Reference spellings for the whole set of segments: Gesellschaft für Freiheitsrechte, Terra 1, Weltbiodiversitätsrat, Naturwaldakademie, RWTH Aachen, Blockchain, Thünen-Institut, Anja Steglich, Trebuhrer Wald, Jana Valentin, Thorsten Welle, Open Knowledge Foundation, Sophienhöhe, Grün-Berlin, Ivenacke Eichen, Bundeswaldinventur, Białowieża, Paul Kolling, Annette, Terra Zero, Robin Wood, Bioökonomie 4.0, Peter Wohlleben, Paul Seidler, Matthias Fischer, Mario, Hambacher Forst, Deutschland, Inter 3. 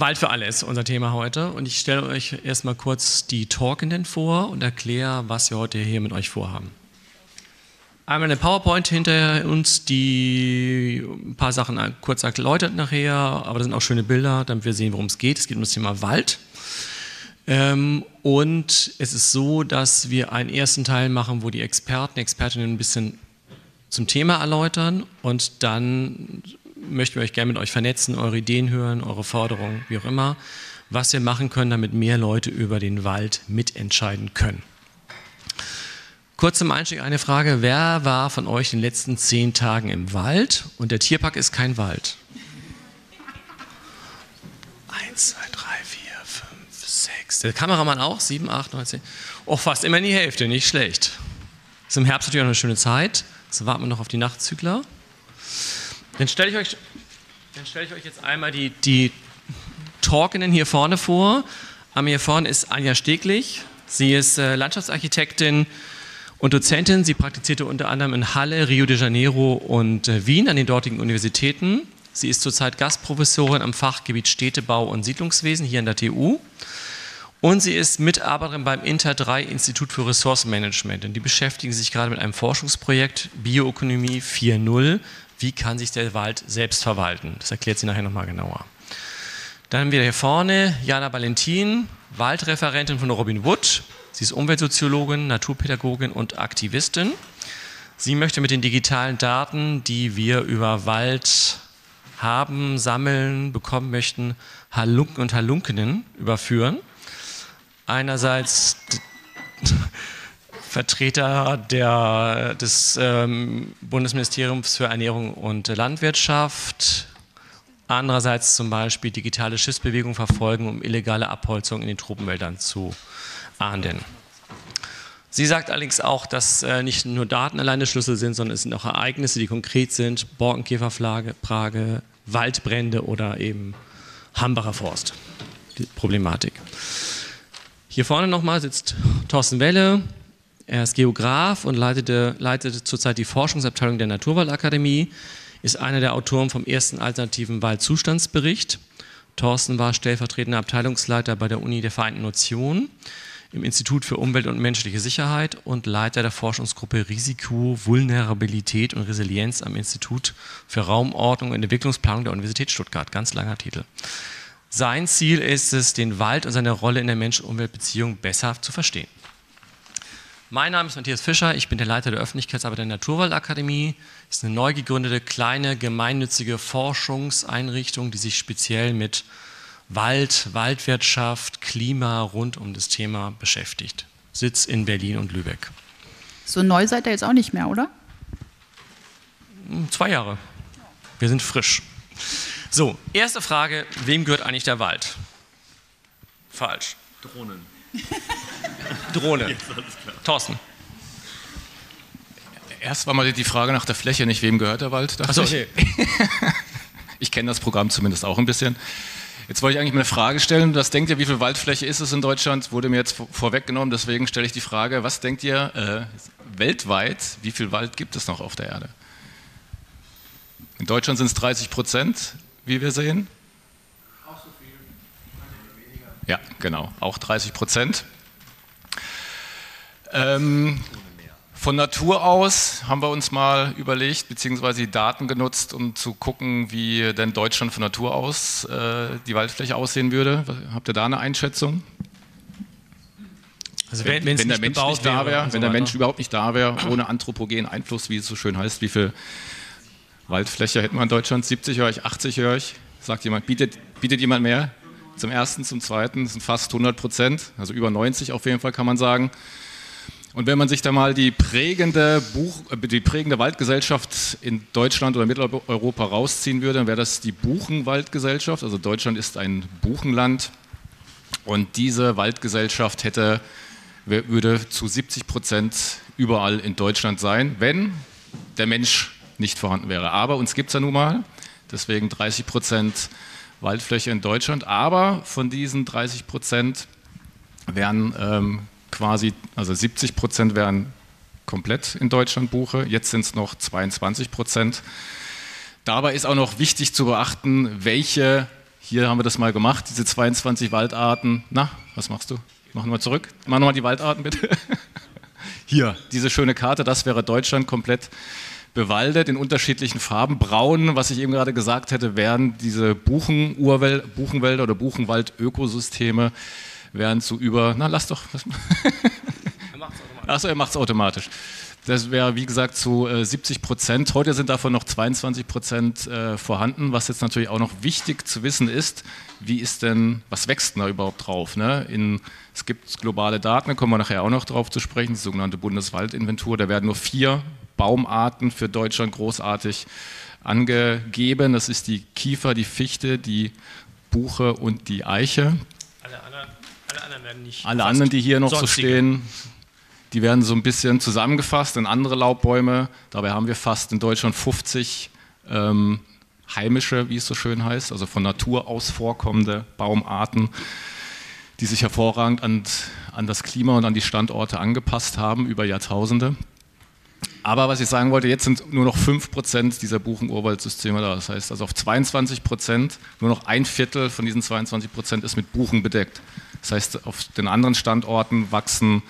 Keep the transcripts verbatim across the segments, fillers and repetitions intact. Wald für alle ist unser Thema heute und ich stelle euch erstmal kurz die Talkenden vor und erkläre, was wir heute hier mit euch vorhaben. Einmal eine PowerPoint hinter uns, die ein paar Sachen kurz erläutert nachher, aber da sind auch schöne Bilder, damit wir sehen, worum es geht. Es geht um das Thema Wald. Und es ist so, dass wir einen ersten Teil machen, wo die Experten, Expertinnen ein bisschen zum Thema erläutern und dann möchten wir euch gerne mit euch vernetzen, eure Ideen hören, eure Forderungen, wie auch immer, was wir machen können, damit mehr Leute über den Wald mitentscheiden können. Kurz zum Einstieg eine Frage, wer war von euch in den letzten zehn Tagen im Wald und der Tierpark ist kein Wald? Eins, zwei, drei, vier, fünf, sechs, der Kameramann auch, sieben, acht, neun, zehn, oh fast immer in die Hälfte, nicht schlecht. Ist im Herbst natürlich auch eine schöne Zeit, so warten wir noch auf die Nachtzügler. Dann stelle ich euch, dann stelle ich euch jetzt einmal die, die Talkenden hier vorne vor. Am hier vorne ist Anja Steglich. Sie ist Landschaftsarchitektin und Dozentin. Sie praktizierte unter anderem in Halle, Rio de Janeiro und Wien an den dortigen Universitäten. Sie ist zurzeit Gastprofessorin am Fachgebiet Städtebau und Siedlungswesen hier an der T U. Und sie ist Mitarbeiterin beim Inter drei Institut für Ressourcenmanagement. Und die beschäftigen sich gerade mit einem Forschungsprojekt Bioökonomie vier Punkt null. Wie kann sich der Wald selbst verwalten? Das erklärt sie nachher nochmal genauer. Dann haben wir hier vorne Jana Valentin, Waldreferentin von Robin Wood. Sie ist Umweltsoziologin, Naturpädagogin und Aktivistin. Sie möchte mit den digitalen Daten, die wir über Wald haben, sammeln, bekommen möchten, Halunken und Halunkenen überführen. Einerseits Vertreter der, des ähm, Bundesministeriums für Ernährung und Landwirtschaft, andererseits zum Beispiel digitale Schiffsbewegung verfolgen, um illegale Abholzung in den Tropenwäldern zu ahnden. Sie sagt allerdings auch, dass äh, nicht nur Daten alleine Schlüssel sind, sondern es sind auch Ereignisse, die konkret sind, Borkenkäferplage, Waldbrände oder eben Hambacher Forst, die Problematik. Hier vorne nochmal sitzt Thorsten Welle. Er ist Geograf und leitete, leitete zurzeit die Forschungsabteilung der Naturwaldakademie, ist einer der Autoren vom ersten alternativen Waldzustandsbericht. Thorsten war stellvertretender Abteilungsleiter bei der Uni der Vereinten Nationen im Institut für Umwelt und menschliche Sicherheit und Leiter der Forschungsgruppe Risiko, Vulnerabilität und Resilienz am Institut für Raumordnung und Entwicklungsplanung der Universität Stuttgart. Ganz langer Titel. Sein Ziel ist es, den Wald und seine Rolle in der Mensch-Umwelt-Beziehung besser zu verstehen. Mein Name ist Matthias Fischer, ich bin der Leiter der Öffentlichkeitsarbeit der Naturwaldakademie. Es ist eine neu gegründete, kleine, gemeinnützige Forschungseinrichtung, die sich speziell mit Wald, Waldwirtschaft, Klima rund um das Thema beschäftigt. Sitz in Berlin und Lübeck. So neu seid ihr jetzt auch nicht mehr, oder? Zwei Jahre. Wir sind frisch. So, erste Frage, wem gehört eigentlich der Wald? Falsch. Drohnen. Drohne. Thorsten. Erst war mal die Frage nach der Fläche, nicht wem gehört der Wald? Achso, okay. Ich kenne das Programm zumindest auch ein bisschen. Jetzt wollte ich eigentlich mal eine Frage stellen. Was denkt ihr, wie viel Waldfläche ist es in Deutschland? Wurde mir jetzt vorweggenommen, deswegen stelle ich die Frage, was denkt ihr äh, weltweit, wie viel Wald gibt es noch auf der Erde? In Deutschland sind es dreißig Prozent, wie wir sehen. Auch so viel, weniger. Ja, genau, auch dreißig Prozent. Ähm, von Natur aus haben wir uns mal überlegt, beziehungsweise die Daten genutzt, um zu gucken, wie denn Deutschland von Natur aus äh, die Waldfläche aussehen würde. Habt ihr da eine Einschätzung? Also wenn, wenn, wenn der Mensch nicht da wäre, wenn so der Mensch überhaupt nicht da wäre, ohne anthropogenen Einfluss, wie es so schön heißt, wie viel Waldfläche hätten wir in Deutschland? siebzig höre ich, achtzig höre ich? Sagt jemand, bietet, bietet jemand mehr? Zum ersten, zum zweiten, das sind fast hundert Prozent, also über neunzig auf jeden Fall kann man sagen. Und wenn man sich da mal die prägende, Buch, die prägende Waldgesellschaft in Deutschland oder Mitteleuropa rausziehen würde, dann wäre das die Buchenwaldgesellschaft. Also Deutschland ist ein Buchenland und diese Waldgesellschaft hätte, würde zu siebzig Prozent überall in Deutschland sein, wenn der Mensch nicht vorhanden wäre. Aber uns gibt es ja nun mal, deswegen dreißig Prozent Waldfläche in Deutschland. Aber von diesen dreißig Prozent wären ähm, quasi, also siebzig Prozent wären komplett in Deutschland Buche, jetzt sind es noch zweiundzwanzig Prozent. Dabei ist auch noch wichtig zu beachten, welche Hier haben wir das mal gemacht, diese zweiundzwanzig Waldarten. Na, was machst du? Mach nochmal zurück. Mach nochmal die Waldarten bitte. Hier, diese schöne Karte, das wäre Deutschland komplett bewaldet in unterschiedlichen Farben. Braun, was ich eben gerade gesagt hätte, wären diese Buchen, Urwäl Buchenwälder oder Buchenwald-Ökosysteme, wären zu über... Na, lass doch... Achso, er macht es automatisch. Das wäre, wie gesagt, zu siebzig Prozent. Heute sind davon noch zweiundzwanzig Prozent vorhanden. Was jetzt natürlich auch noch wichtig zu wissen ist, wie ist denn, was wächst denn da überhaupt drauf? Ne? In, es gibt globale Daten, da kommen wir nachher auch noch drauf zu sprechen, die sogenannte Bundeswaldinventur. Da werden nur vier Baumarten für Deutschland großartig angegeben. Das ist die Kiefer, die Fichte, die Buche und die Eiche. Alle anderen, alle anderen werden nicht. Alle anderen, die hier noch so stehen. Die werden so ein bisschen zusammengefasst in andere Laubbäume. Dabei haben wir fast in Deutschland fünfzig ähm, heimische, wie es so schön heißt, also von Natur aus vorkommende Baumarten, die sich hervorragend an, an das Klima und an die Standorte angepasst haben über Jahrtausende. Aber was ich sagen wollte, jetzt sind nur noch fünf Prozent dieser Buchen-Urwaldsysteme da. Das heißt, also auf zweiundzwanzig Prozent, nur noch ein Viertel von diesen zweiundzwanzig Prozent ist mit Buchen bedeckt. Das heißt, auf den anderen Standorten wachsen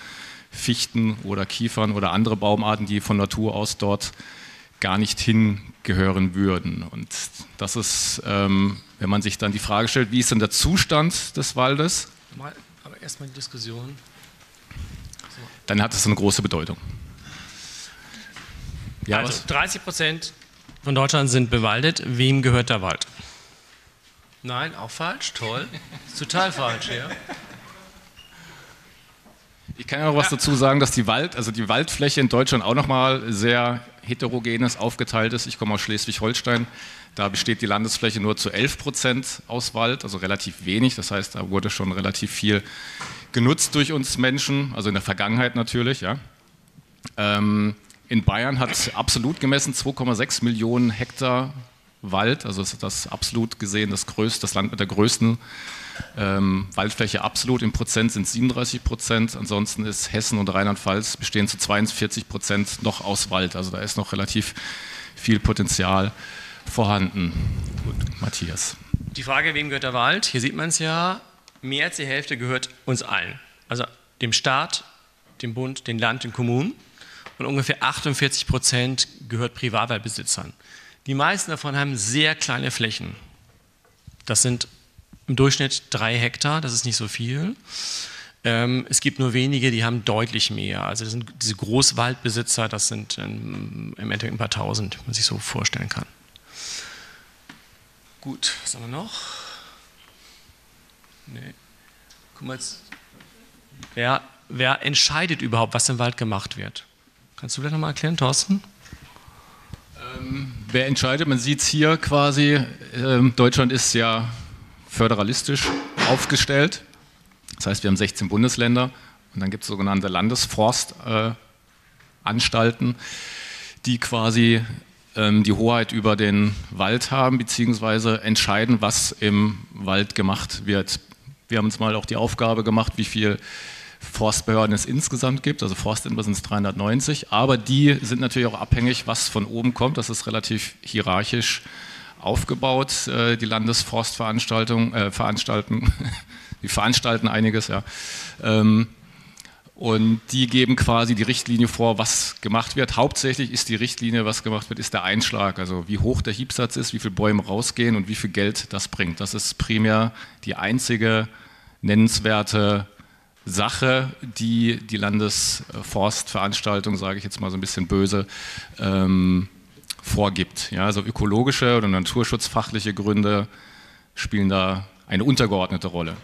Fichten oder Kiefern oder andere Baumarten, die von Natur aus dort gar nicht hingehören würden. Und das ist, ähm, wenn man sich dann die Frage stellt, wie ist denn der Zustand des Waldes? Mal, aber erstmal die Diskussion. So. Dann hat es eine große Bedeutung. Ja, also was? dreißig Prozent von Deutschland sind bewaldet. Wem gehört der Wald? Nein, auch falsch. Toll. Ist total falsch, ja. Ich kann ja noch was dazu sagen, dass die, Wald, also die Waldfläche in Deutschland auch nochmal sehr heterogen ist, aufgeteilt ist. Ich komme aus Schleswig-Holstein, da besteht die Landesfläche nur zu elf Prozent aus Wald, also relativ wenig. Das heißt, da wurde schon relativ viel genutzt durch uns Menschen, also in der Vergangenheit natürlich. Ja. Ähm, in Bayern hat absolut gemessen zwei Komma sechs Millionen Hektar Wald, also ist das absolut gesehen das, größte, das Land mit der größten Ähm, Waldfläche absolut, im Prozent sind siebenunddreißig Prozent, ansonsten ist Hessen und Rheinland-Pfalz bestehen zu zweiundvierzig Prozent noch aus Wald, also da ist noch relativ viel Potenzial vorhanden. Gut, Matthias. Die Frage, wem gehört der Wald? Hier sieht man es ja, mehr als die Hälfte gehört uns allen, also dem Staat, dem Bund, dem Land, den Kommunen und ungefähr achtundvierzig Prozent gehört Privatwaldbesitzern. Die meisten davon haben sehr kleine Flächen, das sind im Durchschnitt drei Hektar, das ist nicht so viel. Ähm, es gibt nur wenige, die haben deutlich mehr. Also das sind diese Großwaldbesitzer, das sind im Endeffekt ein paar Tausend, wie man sich so vorstellen kann. Gut, was haben wir noch? Nee. Guck mal jetzt. Wer, wer entscheidet überhaupt, was im Wald gemacht wird? Kannst du vielleicht nochmal erklären, Thorsten? Ähm, wer entscheidet? Man sieht es hier quasi. Ähm, Deutschland ist ja föderalistisch aufgestellt. Das heißt, wir haben sechzehn Bundesländer und dann gibt es sogenannte Landesforstanstalten, äh, die quasi ähm, die Hoheit über den Wald haben, beziehungsweise entscheiden, was im Wald gemacht wird. Wir haben uns mal auch die Aufgabe gemacht, wie viel Forstbehörden es insgesamt gibt, also Forstinver sind es dreihundertneunzig, aber die sind natürlich auch abhängig, was von oben kommt, das ist relativ hierarchisch aufgebaut, die Landesforstveranstaltung, äh, veranstalten, die veranstalten einiges, ja. Ähm, und die geben quasi die Richtlinie vor, was gemacht wird. Hauptsächlich ist die Richtlinie, was gemacht wird, ist der Einschlag, also wie hoch der Hiebsatz ist, wie viele Bäume rausgehen und wie viel Geld das bringt. Das ist primär die einzige nennenswerte Sache, die die Landesforstveranstaltung, sage ich jetzt mal so ein bisschen böse, ähm, vorgibt. Ja, also ökologische oder naturschutzfachliche Gründe spielen da eine untergeordnete Rolle.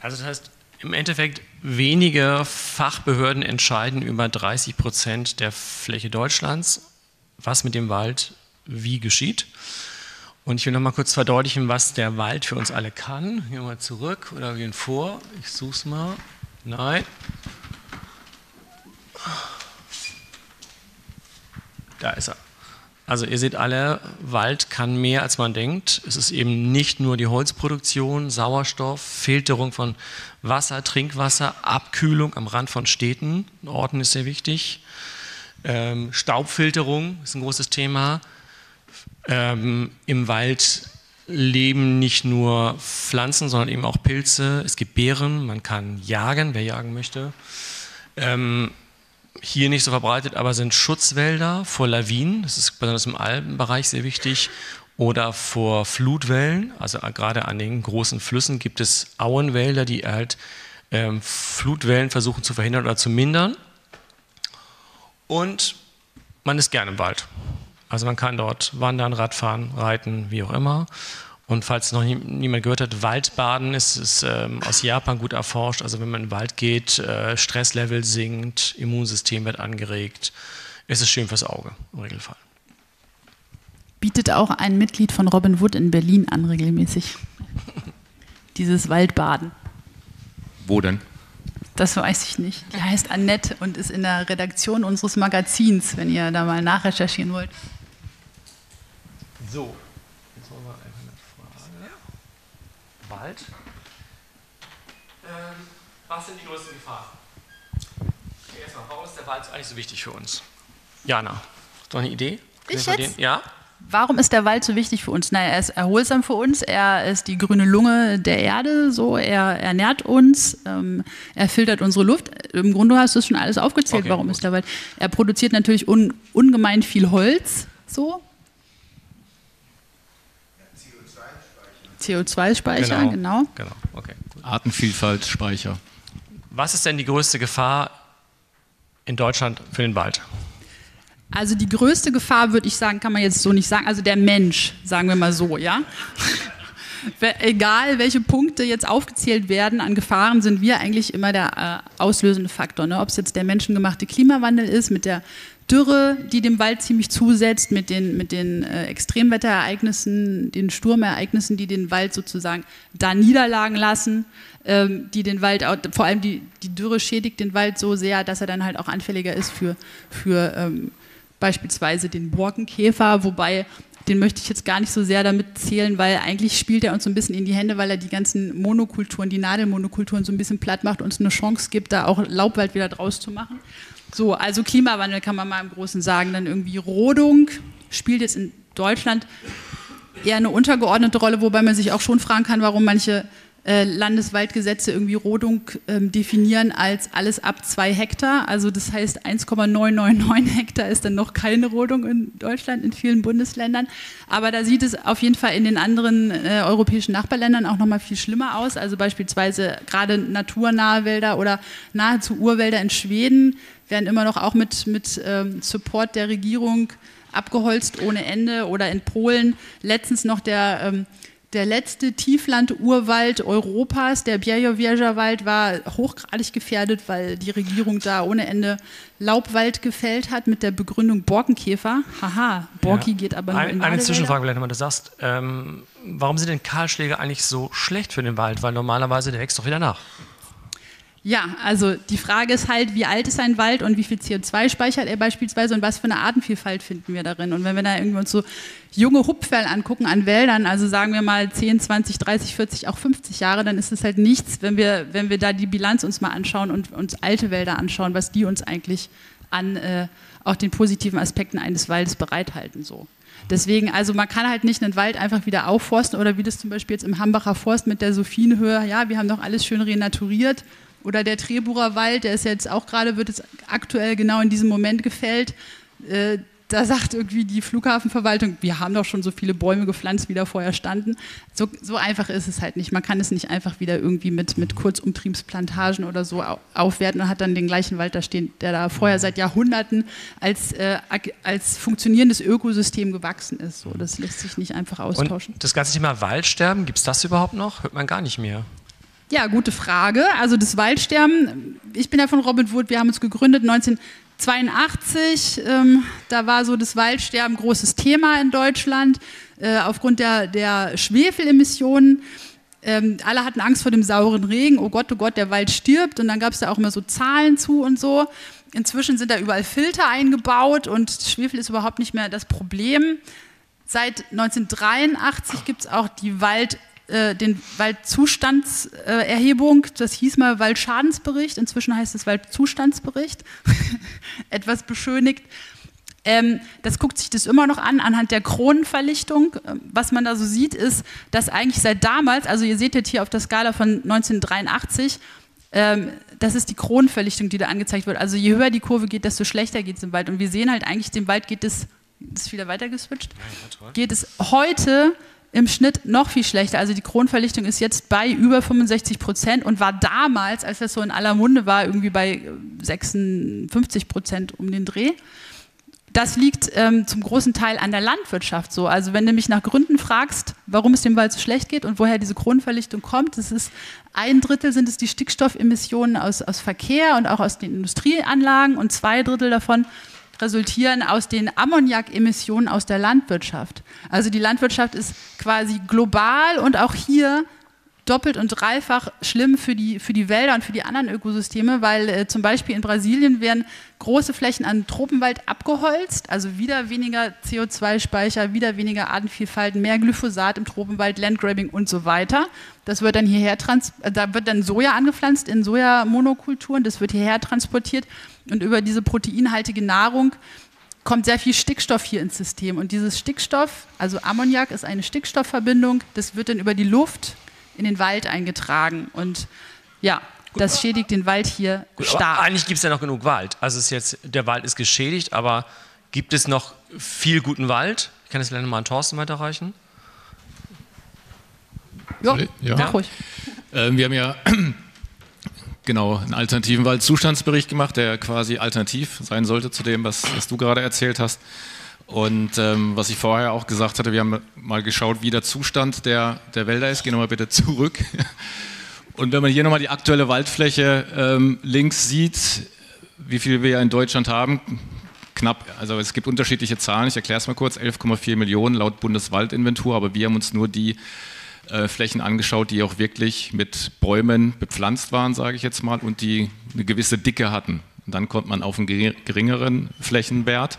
Also das heißt, im Endeffekt wenige Fachbehörden entscheiden über dreißig Prozent der Fläche Deutschlands, was mit dem Wald wie geschieht. Und ich will noch mal kurz verdeutlichen, was der Wald für uns alle kann. Hier mal zurück oder wir gehen vor. Ich suche es mal. Nein. Da ist er. Also ihr seht alle, Wald kann mehr als man denkt. Es ist eben nicht nur die Holzproduktion, Sauerstoff, Filterung von Wasser, Trinkwasser, Abkühlung am Rand von Städten, Orten ist sehr wichtig. Ähm, Staubfilterung ist ein großes Thema. Ähm, Im Wald leben nicht nur Pflanzen, sondern eben auch Pilze. Es gibt Beeren, man kann jagen, wer jagen möchte. Ähm, hier nicht so verbreitet, aber sind Schutzwälder vor Lawinen, das ist besonders im Alpenbereich sehr wichtig, oder vor Flutwellen, also gerade an den großen Flüssen gibt es Auenwälder, die halt ähm, Flutwellen versuchen zu verhindern oder zu mindern. Und man ist gerne im Wald. Also man kann dort wandern, Radfahren, reiten, wie auch immer. Und falls noch nie, niemand gehört hat, Waldbaden ist, ist ähm, aus Japan gut erforscht. Also wenn man in den Wald geht, äh, Stresslevel sinkt, Immunsystem wird angeregt. Es ist schön fürs Auge im Regelfall. Bietet auch ein Mitglied von Robin Wood in Berlin an regelmäßig, dieses Waldbaden. Wo denn? Das weiß ich nicht. Die heißt Annette und ist in der Redaktion unseres Magazins, wenn ihr da mal nachrecherchieren wollt. So, jetzt wollen wir einfach eine Frage. Wald. Ähm, was sind die größten Gefahren? Okay, erstmal, warum ist der Wald eigentlich so wichtig für uns? Jana, hast du noch eine Idee? Ich jetzt? Ja. Warum ist der Wald so wichtig für uns? Naja, er ist erholsam für uns, er ist die grüne Lunge der Erde, so, er ernährt uns, ähm, er filtert unsere Luft. Im Grunde hast du es schon alles aufgezählt, okay, warum gut. ist der Wald. Er produziert natürlich un, ungemein viel Holz, so. Ja, C O zwei Speicher, genau. genau. genau. Okay, gut. Artenvielfaltsspeicher. Was ist denn die größte Gefahr in Deutschland für den Wald? Also die größte Gefahr, würde ich sagen, kann man jetzt so nicht sagen, also der Mensch, sagen wir mal so, ja. Egal, welche Punkte jetzt aufgezählt werden an Gefahren, sind wir eigentlich immer der äh, auslösende Faktor, ne? Ob es jetzt der menschengemachte Klimawandel ist, mit der Dürre, die dem Wald ziemlich zusetzt, mit den, mit den äh, Extremwetterereignissen, den Sturmereignissen, die den Wald sozusagen da niederlagen lassen, ähm, die den Wald, auch, vor allem die, die Dürre schädigt den Wald so sehr, dass er dann halt auch anfälliger ist für, für ähm, beispielsweise den Borkenkäfer, wobei den möchte ich jetzt gar nicht so sehr damit zählen, weil eigentlich spielt er uns so ein bisschen in die Hände, weil er die ganzen Monokulturen, die Nadelmonokulturen so ein bisschen platt macht, uns eine Chance gibt, da auch Laubwald wieder draus zu machen. So, also Klimawandel kann man mal im Großen sagen, dann irgendwie Rodung spielt jetzt in Deutschland eher eine untergeordnete Rolle, wobei man sich auch schon fragen kann, warum manche äh, Landeswaldgesetze irgendwie Rodung äh, definieren als alles ab zwei Hektar, also das heißt eins Komma neun neun neun Hektar ist dann noch keine Rodung in Deutschland, in vielen Bundesländern, aber da sieht es auf jeden Fall in den anderen äh, europäischen Nachbarländern auch nochmal viel schlimmer aus, also beispielsweise gerade naturnahe Wälder oder nahezu Urwälder in Schweden werden immer noch auch mit, mit ähm, Support der Regierung abgeholzt ohne Ende, oder in Polen letztens noch der ähm, Der letzte Tiefland-Urwald Europas, der Białowieża Wald, war hochgradig gefährdet, weil die Regierung da ohne Ende Laubwald gefällt hat mit der Begründung Borkenkäfer. Haha, Borki ja. geht aber nur Ein, in Eine Zwischenfrage, vielleicht, wenn man das sagst. Ähm, warum sind denn Kahlschläge eigentlich so schlecht für den Wald? Weil normalerweise der wächst doch wieder nach. Ja, also die Frage ist halt, wie alt ist ein Wald und wie viel C O zwei speichert er beispielsweise und was für eine Artenvielfalt finden wir darin? Und wenn wir da irgendwie uns so junge Hupferl angucken an Wäldern, also sagen wir mal zehn, zwanzig, dreißig, vierzig, auch fünfzig Jahre, dann ist es halt nichts, wenn wir, wenn wir da die Bilanz uns mal anschauen und uns alte Wälder anschauen, was die uns eigentlich an äh, auch den positiven Aspekten eines Waldes bereithalten, so. Deswegen, also man kann halt nicht einen Wald einfach wieder aufforsten oder wie das zum Beispiel jetzt im Hambacher Forst mit der Sophienhöhe, ja, wir haben doch alles schön renaturiert. Oder der Trebuhrer Wald, der ist jetzt auch gerade, wird jetzt aktuell genau in diesem Moment gefällt. Äh, da sagt irgendwie die Flughafenverwaltung, wir haben doch schon so viele Bäume gepflanzt, wie da vorher standen. So, so einfach ist es halt nicht. Man kann es nicht einfach wieder irgendwie mit, mit Kurzumtriebsplantagen oder so aufwerten und hat dann den gleichen Wald da stehen, der da vorher seit Jahrhunderten als, äh, als funktionierendes Ökosystem gewachsen ist. So, das lässt sich nicht einfach austauschen. Und das ganze Thema Waldsterben, gibt es das überhaupt noch? Hört man gar nicht mehr. Ja, gute Frage. Also das Waldsterben, ich bin ja von Robin Wood, wir haben uns gegründet neunzehnhundertzweiundachtzig, ähm, da war so das Waldsterben großes Thema in Deutschland, äh, aufgrund der, der Schwefelemissionen. Ähm, alle hatten Angst vor dem sauren Regen, oh Gott, oh Gott, der Wald stirbt, und dann gab es da auch immer so Zahlen zu und so. Inzwischen sind da überall Filter eingebaut und Schwefel ist überhaupt nicht mehr das Problem. Seit neunzehnhundertdreiundachtzig gibt es auch die Wald den Waldzustandserhebung, das hieß mal Waldschadensbericht, inzwischen heißt es Waldzustandsbericht, etwas beschönigt. Ähm, das guckt sich das immer noch an, anhand der Kronenverlichtung. Was man da so sieht, ist, dass eigentlich seit damals, also ihr seht jetzt hier auf der Skala von neunzehnhundertdreiundachtzig, ähm, das ist die Kronenverlichtung, die da angezeigt wird. Also je höher die Kurve geht, desto schlechter geht es im Wald. Und wir sehen halt eigentlich, dem Wald geht es, ist wieder weiter geswitcht, geht es heute im Schnitt noch viel schlechter. Also die Kronenverlichtung ist jetzt bei über fünfundsechzig Prozent und war damals, als das so in aller Munde war, irgendwie bei sechsundfünfzig Prozent um den Dreh. Das liegt ähm, zum großen Teil an der Landwirtschaft so. Also wenn du mich nach Gründen fragst, warum es dem Wald so schlecht geht und woher diese Kronenverlichtung kommt, das ist ein Drittel sind es die Stickstoffemissionen aus, aus Verkehr und auch aus den Industrieanlagen und zwei Drittel davon resultieren aus den Ammoniakemissionen aus der Landwirtschaft. Also die Landwirtschaft ist quasi global und auch hier doppelt und dreifach schlimm für die, für die Wälder und für die anderen Ökosysteme, weil äh, zum Beispiel in Brasilien werden große Flächen an Tropenwald abgeholzt, also wieder weniger C O zwei Speicher, wieder weniger Artenvielfalt, mehr Glyphosat im Tropenwald, Landgrabbing und so weiter. Das wird dann hierher trans äh, da wird dann Soja angepflanzt in Sojamonokulturen, das wird hierher transportiert und über diese proteinhaltige Nahrung kommt sehr viel Stickstoff hier ins System und dieses Stickstoff, also Ammoniak ist eine Stickstoffverbindung, das wird dann über die Luft in den Wald eingetragen und ja, gut, das schädigt den Wald hier gut, stark. Aber eigentlich gibt es ja noch genug Wald. Also ist jetzt, der Wald ist geschädigt, aber gibt es noch viel guten Wald? Ich kann das vielleicht nochmal an Thorsten weiterreichen. Jo, ja, mach ruhig. Ähm, wir haben ja genau einen alternativen Waldzustandsbericht gemacht, der quasi alternativ sein sollte zu dem, was, was du gerade erzählt hast. Und ähm, was ich vorher auch gesagt hatte, wir haben mal geschaut, wie der Zustand der, der Wälder ist. Gehen wir mal bitte zurück. Und wenn man hier nochmal die aktuelle Waldfläche ähm, links sieht, wie viel wir ja in Deutschland haben, knapp, also es gibt unterschiedliche Zahlen, ich erkläre es mal kurz, elf Komma vier Millionen laut Bundeswaldinventur, aber wir haben uns nur die äh, Flächen angeschaut, die auch wirklich mit Bäumen bepflanzt waren, sage ich jetzt mal, und die eine gewisse Dicke hatten. Und dann kommt man auf einen geringeren Flächenwert.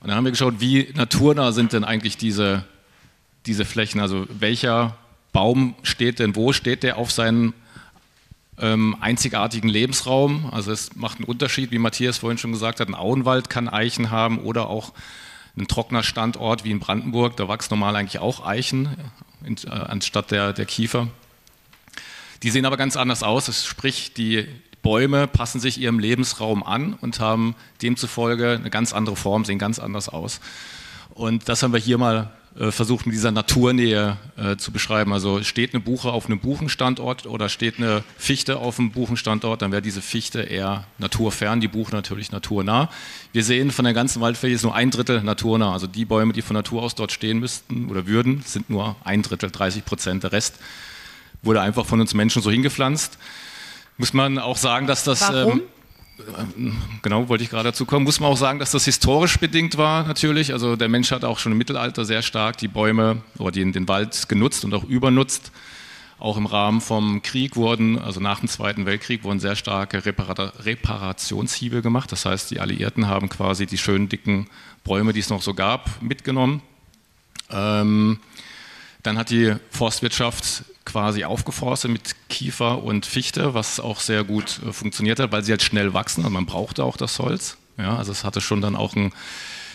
Und dann haben wir geschaut, wie naturnah sind denn eigentlich diese, diese Flächen, also welcher Baum steht denn, wo steht der auf seinem ähm, einzigartigen Lebensraum, also es macht einen Unterschied, wie Matthias vorhin schon gesagt hat, ein Auenwald kann Eichen haben oder auch ein trockener Standort wie in Brandenburg, da wächst normal eigentlich auch Eichen in, äh, anstatt der, der Kiefer. Die sehen aber ganz anders aus, das sprich die Bäume passen sich ihrem Lebensraum an und haben demzufolge eine ganz andere Form, sehen ganz anders aus. Und das haben wir hier mal äh, versucht mit dieser Naturnähe äh, zu beschreiben. Also steht eine Buche auf einem Buchenstandort oder steht eine Fichte auf einem Buchenstandort, dann wäre diese Fichte eher naturfern, die Buche natürlich naturnah. Wir sehen, von der ganzen Waldfläche ist nur ein Drittel naturnah. Also die Bäume, die von Natur aus dort stehen müssten oder würden, sind nur ein Drittel, dreißig Prozent. Der Rest wurde einfach von uns Menschen so hingepflanzt. Muss man auch sagen, dass das, ähm, genau, wollte ich gerade dazu kommen, muss man auch sagen, dass das historisch bedingt war natürlich, also der Mensch hat auch schon im Mittelalter sehr stark die Bäume oder den, den Wald genutzt und auch übernutzt, auch im Rahmen vom Krieg wurden, also nach dem Zweiten Weltkrieg wurden sehr starke Repara Reparationshiebe gemacht, das heißt die Alliierten haben quasi die schönen dicken Bäume, die es noch so gab, mitgenommen. Ähm, Dann hat die Forstwirtschaft quasi aufgeforstet mit Kiefer und Fichte, was auch sehr gut äh, funktioniert hat, weil sie halt schnell wachsen und man brauchte auch das Holz. Ja, also es hatte schon dann auch ein,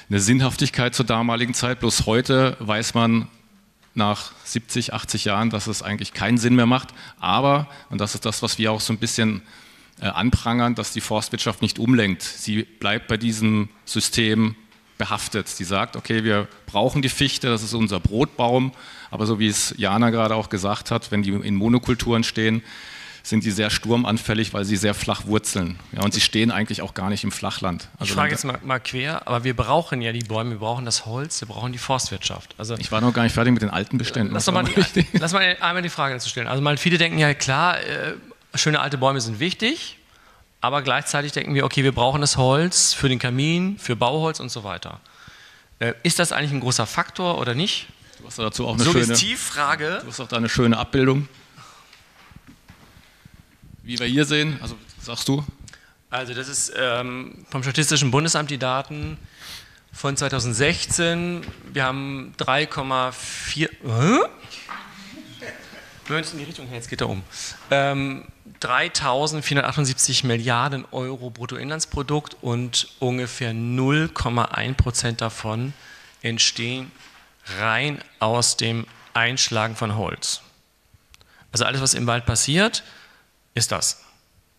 eine Sinnhaftigkeit zur damaligen Zeit. Bloß heute weiß man nach siebzig, achtzig Jahren, dass es eigentlich keinen Sinn mehr macht. Aber, und das ist das, was wir auch so ein bisschen äh, anprangern, dass die Forstwirtschaft nicht umlenkt. Sie bleibt bei diesem System behaftet. Sie sagt, okay, wir brauchen die Fichte, das ist unser Brotbaum, aber so wie es Jana gerade auch gesagt hat, wenn die in Monokulturen stehen, sind die sehr sturmanfällig, weil sie sehr flach wurzeln. Ja, und sie stehen eigentlich auch gar nicht im Flachland. Also ich frage jetzt mal, mal quer, aber wir brauchen ja die Bäume, wir brauchen das Holz, wir brauchen die Forstwirtschaft. Also ich war noch gar nicht fertig mit den alten Beständen. Lass, doch mal, die, lass mal einmal die Frage dazu stellen. Also mal, viele denken ja, klar, äh, schöne alte Bäume sind wichtig, aber gleichzeitig denken wir, okay, wir brauchen das Holz für den Kamin, für Bauholz und so weiter. Äh, ist das eigentlich ein großer Faktor oder nicht? Du hast dazu auch eine Suggestivfrage. Schöne, du hast auch da eine schöne Abbildung. Wie wir hier sehen, also sagst du? Also das ist ähm, vom Statistischen Bundesamt die Daten von zweitausendsechzehn. Wir haben drei Komma vier... Äh? Wir müssen in die Richtung, jetzt geht er um. Ähm, dreitausendvierhundertachtundsiebzig Milliarden Euro Bruttoinlandsprodukt und ungefähr null Komma eins Prozent davon entstehen rein aus dem Einschlagen von Holz. Also alles, was im Wald passiert, ist das.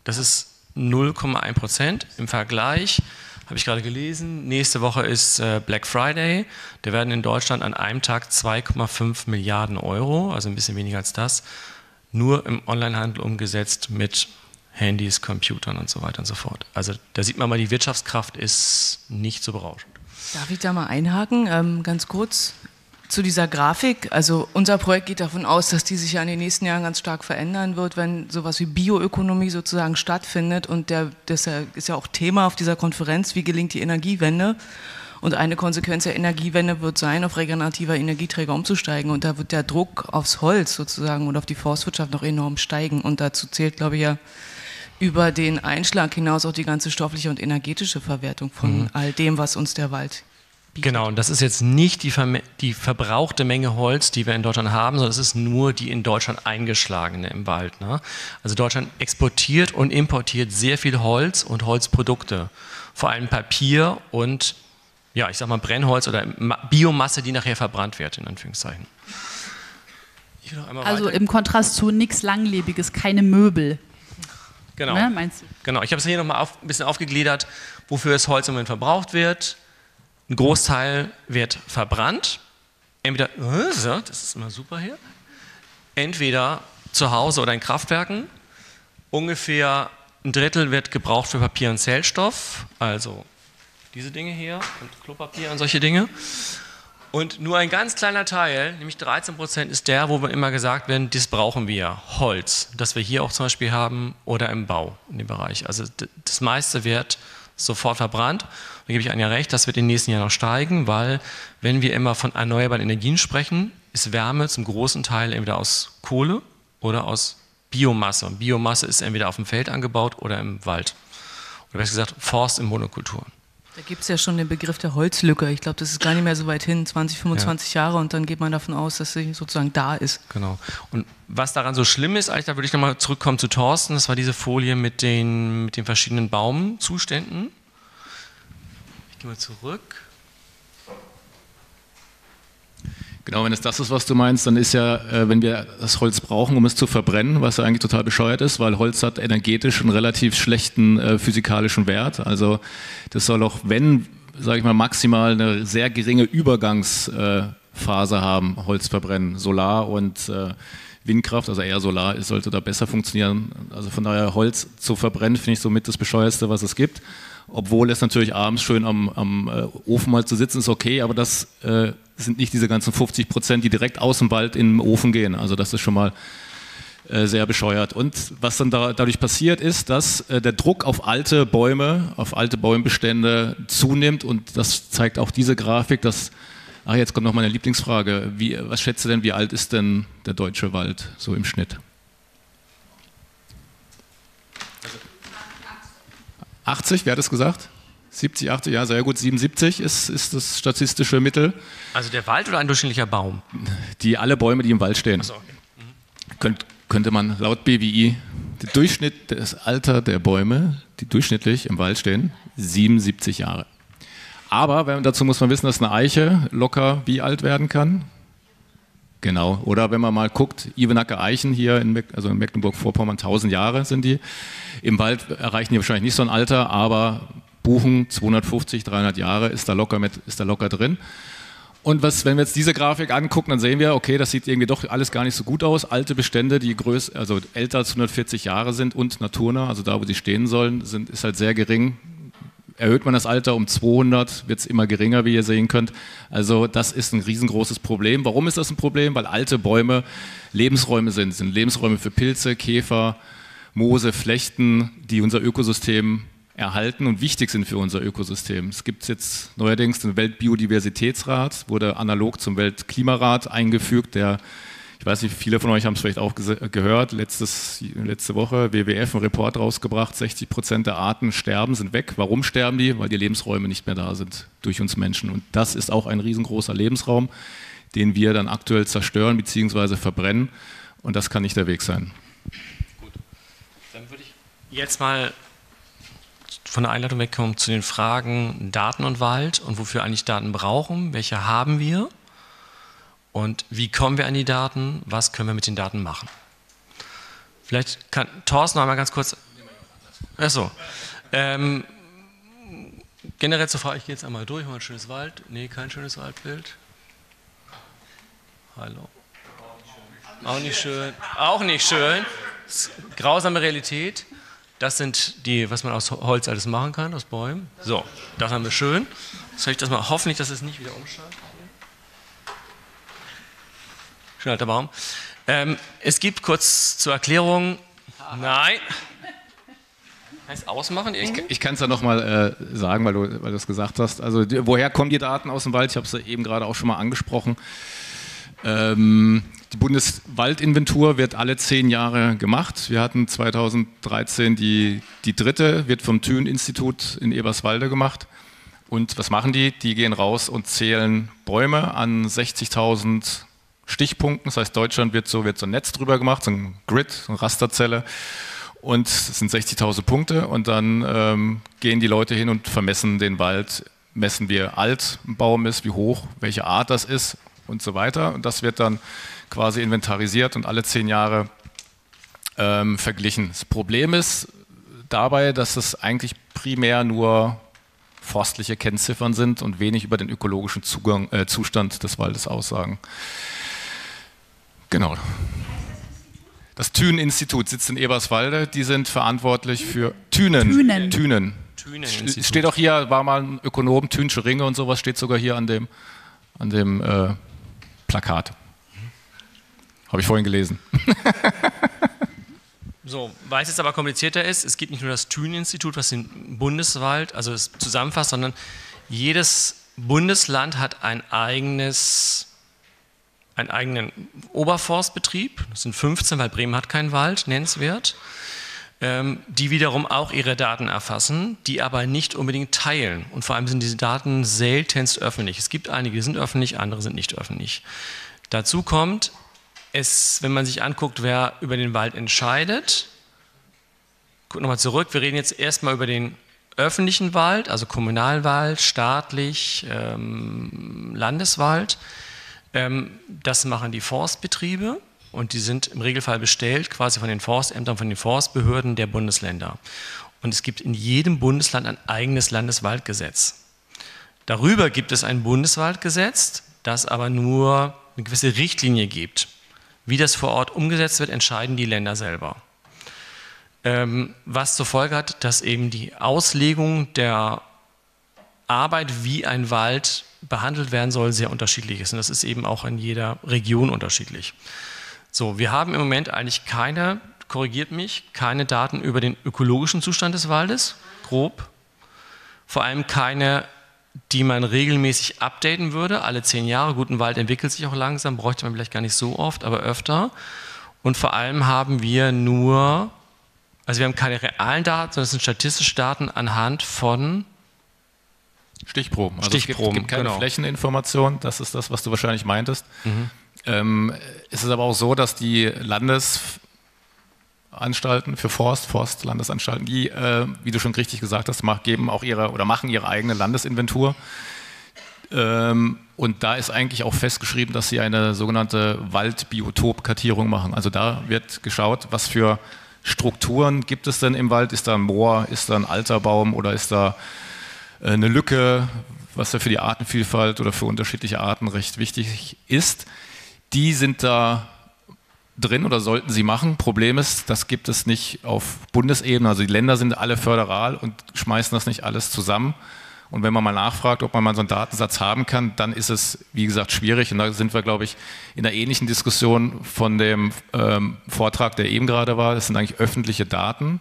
Das ist null Komma eins Prozent im Vergleich, habe ich gerade gelesen, nächste Woche ist Black Friday, da werden in Deutschland an einem Tag zwei Komma fünf Milliarden Euro, also ein bisschen weniger als das, nur im Onlinehandel umgesetzt mit Handys, Computern und so weiter und so fort. Also da sieht man mal, die Wirtschaftskraft ist nicht so berauschend. Darf ich da mal einhaken, ähm, ganz kurz zu dieser Grafik? Also unser Projekt geht davon aus, dass die sich ja in den nächsten Jahren ganz stark verändern wird, wenn sowas wie Bioökonomie sozusagen stattfindet. Und der, das ist ja auch Thema auf dieser Konferenz, wie gelingt die Energiewende? Und eine Konsequenz der Energiewende wird sein, auf regenerativer Energieträger umzusteigen. Und da wird der Druck aufs Holz sozusagen und auf die Forstwirtschaft noch enorm steigen. Und dazu zählt, glaube ich, ja über den Einschlag hinaus auch die ganze stoffliche und energetische Verwertung von mhm. all dem, was uns der Wald bietet. Genau, und das ist jetzt nicht die, Verme die verbrauchte Menge Holz, die wir in Deutschland haben, sondern es ist nur die in Deutschland eingeschlagene im Wald. Ne? Also Deutschland exportiert und importiert sehr viel Holz und Holzprodukte, vor allem Papier und ja, ich sag mal Brennholz oder Biomasse, die nachher verbrannt wird, in Anführungszeichen. Ich will noch einmal also weiter. Im Kontrast zu nichts Langlebiges, keine Möbel. Genau, ne, meinst du? Genau. Ich habe es hier nochmal auf, ein bisschen aufgegliedert, wofür das Holz im Moment verbraucht wird. Ein Großteil wird verbrannt. Entweder, das ist immer super hier, entweder zu Hause oder in Kraftwerken. Ungefähr ein Drittel wird gebraucht für Papier und Zellstoff, also diese Dinge hier und Klopapier und solche Dinge. Und nur ein ganz kleiner Teil, nämlich dreizehn Prozent, ist der, wo wir immer gesagt werden, das brauchen wir, Holz, das wir hier auch zum Beispiel haben oder im Bau, in dem Bereich. Also das meiste wird sofort verbrannt. Da gebe ich Anja recht, das wird in den nächsten Jahren noch steigen, weil wenn wir immer von erneuerbaren Energien sprechen, ist Wärme zum großen Teil entweder aus Kohle oder aus Biomasse. Und Biomasse ist entweder auf dem Feld angebaut oder im Wald. Oder besser gesagt, Forst in Monokultur. Da gibt es ja schon den Begriff der Holzlücke. Ich glaube, das ist gar nicht mehr so weit hin, zwanzig, fünfundzwanzig ja. Jahre, und dann geht man davon aus, dass sie sozusagen da ist. Genau. Und was daran so schlimm ist, eigentlich, da würde ich nochmal zurückkommen zu Thorsten, das war diese Folie mit den, mit den verschiedenen Baumzuständen. Ich gehe mal zurück. Genau, wenn es das ist, was du meinst, dann ist ja, äh, wenn wir das Holz brauchen, um es zu verbrennen, was ja eigentlich total bescheuert ist, weil Holz hat energetisch einen relativ schlechten äh, physikalischen Wert. Also das soll auch, wenn, sage ich mal, maximal eine sehr geringe Übergangsphase äh, haben, Holz verbrennen. Solar und äh, Windkraft, also eher Solar, es sollte da besser funktionieren. Also von daher, Holz zu verbrennen, finde ich somit das Bescheuerste, was es gibt. Obwohl es natürlich abends schön am, am äh, Ofen mal zu sitzen ist okay, aber das äh, sind nicht diese ganzen fünfzig Prozent, die direkt aus dem Wald in den Ofen gehen. Also das ist schon mal äh, sehr bescheuert. Und was dann da, dadurch passiert ist, dass äh, der Druck auf alte Bäume, auf alte Bäumbestände zunimmt, und das zeigt auch diese Grafik, dass, ach jetzt kommt noch meine Lieblingsfrage, wie, was schätzt du denn, wie alt ist denn der deutsche Wald so im Schnitt? achtzig, wer hat es gesagt? siebzig, achtzig, ja, sehr gut, siebenundsiebzig ist, ist das statistische Mittel. Also der Wald oder ein durchschnittlicher Baum? Die, alle Bäume, die im Wald stehen. Ach so, okay. Mhm. Könnt, könnte man laut B W I, der Durchschnitt, das Alter der Bäume, die durchschnittlich im Wald stehen, siebenundsiebzig Jahre. Aber wenn, dazu muss man wissen, dass eine Eiche locker wie alt werden kann. Genau, oder wenn man mal guckt, Ivenacke Eichen hier, in, also in Mecklenburg-Vorpommern, tausend Jahre sind die. Im Wald erreichen die wahrscheinlich nicht so ein Alter, aber Buchen, zweihundertfünfzig, dreihundert Jahre, ist da locker, mit, ist da locker drin. Und was, wenn wir jetzt diese Grafik angucken, dann sehen wir, okay, das sieht irgendwie doch alles gar nicht so gut aus. Alte Bestände, die größ, also älter als hundertvierzig Jahre sind und naturnah, also da, wo sie stehen sollen, sind, ist halt sehr gering. Erhöht man das Alter um zweihundert, wird es immer geringer, wie ihr sehen könnt. Also das ist ein riesengroßes Problem. Warum ist das ein Problem? Weil alte Bäume Lebensräume sind. Sind Lebensräume für Pilze, Käfer, Moose, Flechten, die unser Ökosystem erhalten und wichtig sind für unser Ökosystem. Es gibt jetzt neuerdings den Weltbiodiversitätsrat, wurde analog zum Weltklimarat eingefügt, der, ich weiß nicht, viele von euch haben es vielleicht auch gehört, letztes, letzte Woche W W F einen Report rausgebracht, sechzig Prozent der Arten sterben, sind weg. Warum sterben die? Weil die Lebensräume nicht mehr da sind durch uns Menschen. Und das ist auch ein riesengroßer Lebensraum, den wir dann aktuell zerstören bzw. verbrennen. Und das kann nicht der Weg sein. Gut. Jetzt mal von der Einleitung wegkommen zu den Fragen Daten und Wald und wofür eigentlich Daten brauchen, welche haben wir und wie kommen wir an die Daten, was können wir mit den Daten machen. Vielleicht kann Thorsten noch einmal ganz kurz... Achso. Ähm, generell zur Frage, ich gehe jetzt einmal durch, mal ein schönes Wald. Nee, kein schönes Waldbild. Hallo. Auch nicht schön. Auch nicht schön. Grausame Realität. Das sind die, was man aus Holz alles machen kann, aus Bäumen. So, das haben wir schön. Soll ich das mal, hoffentlich, dass es nicht wieder umschaltet. Schön alter Baum. Ähm, es gibt kurz zur Erklärung. Nein. Kannst du ausmachen? Ich, ich kann es ja nochmal äh, sagen, weil du, weil du es gesagt hast. Also, die, woher kommen die Daten aus dem Wald? Ich habe es ja eben gerade auch schon mal angesprochen. Ähm, die Bundeswaldinventur wird alle zehn Jahre gemacht. Wir hatten zweitausenddreizehn die, die dritte, wird vom Thünen-Institut in Eberswalde gemacht. Und was machen die? Die gehen raus und zählen Bäume an sechzigtausend Stichpunkten. Das heißt, Deutschland wird so, wird so ein Netz drüber gemacht, so ein Grid, so eine Rasterzelle. Und es sind sechzigtausend Punkte. Und dann ähm, gehen die Leute hin und vermessen den Wald. Messen, wie alt ein Baum ist, wie hoch, welche Art das ist und so weiter. Und das wird dann quasi inventarisiert und alle zehn Jahre ähm, verglichen. Das Problem ist dabei, dass es eigentlich primär nur forstliche Kennziffern sind und wenig über den ökologischen Zugang, äh, Zustand des Waldes aussagen. Genau. Das Thünen-Institut sitzt in Eberswalde. Die sind verantwortlich für Thünen. Thünen. Thünen. Thünen. Thünen steht auch hier, war mal ein Ökonom, Thünsche Ringe und sowas, steht sogar hier an dem, an dem äh, Plakat. Habe ich vorhin gelesen. So, weil es jetzt aber komplizierter ist, es gibt nicht nur das Thünen-Institut, was den Bundeswald, also es zusammenfasst, sondern jedes Bundesland hat ein eigenes, einen eigenen Oberforstbetrieb. Das sind fünfzehn, weil Bremen hat keinen Wald, nennenswert. Ähm, die wiederum auch ihre Daten erfassen, die aber nicht unbedingt teilen. Und vor allem sind diese Daten seltenst öffentlich. Es gibt einige, die sind öffentlich, andere sind nicht öffentlich. Dazu kommt... Es, wenn man sich anguckt, wer über den Wald entscheidet, guck nochmal zurück, wir reden jetzt erstmal über den öffentlichen Wald, also Kommunalwald, staatlich, ähm, Landeswald. Ähm, das machen die Forstbetriebe und die sind im Regelfall bestellt quasi von den Forstämtern, von den Forstbehörden der Bundesländer. Und es gibt in jedem Bundesland ein eigenes Landeswaldgesetz. Darüber gibt es ein Bundeswaldgesetz, das aber nur eine gewisse Richtlinie gibt. Wie das vor Ort umgesetzt wird, entscheiden die Länder selber. Ähm, was zur Folge hat, dass eben die Auslegung der Arbeit, wie ein Wald behandelt werden soll, sehr unterschiedlich ist. Und das ist eben auch in jeder Region unterschiedlich. So, wir haben im Moment eigentlich keine, korrigiert mich, keine Daten über den ökologischen Zustand des Waldes, grob. Vor allem keine, die man regelmäßig updaten würde, alle zehn Jahre. Gut, ein Wald entwickelt sich auch langsam, bräuchte man vielleicht gar nicht so oft, aber öfter. Und vor allem haben wir nur, also wir haben keine realen Daten, sondern es sind statistische Daten anhand von Stichproben. Also Stichproben, es gibt, es gibt keine genau. Flächeninformation, das ist das, was du wahrscheinlich meintest. Mhm. Ähm, es ist aber auch so, dass die Landesanstalten für Forst, Forstlandesanstalten, die, äh, wie du schon richtig gesagt hast, mach, geben auch ihre oder machen ihre eigene Landesinventur. Ähm, und da ist eigentlich auch festgeschrieben, dass sie eine sogenannte Waldbiotopkartierung machen. Also da wird geschaut, was für Strukturen gibt es denn im Wald? Ist da ein Moor, ist da ein alter Baum oder ist da äh, eine Lücke, was da für die Artenvielfalt oder für unterschiedliche Arten recht wichtig ist. Die sind da drin oder sollten sie machen. Problem ist, das gibt es nicht auf Bundesebene. Also die Länder sind alle föderal und schmeißen das nicht alles zusammen. Und wenn man mal nachfragt, ob man mal so einen Datensatz haben kann, dann ist es, wie gesagt, schwierig. Und da sind wir, glaube ich, in einer ähnlichen Diskussion von dem ähm, Vortrag, der eben gerade war. Das sind eigentlich öffentliche Daten,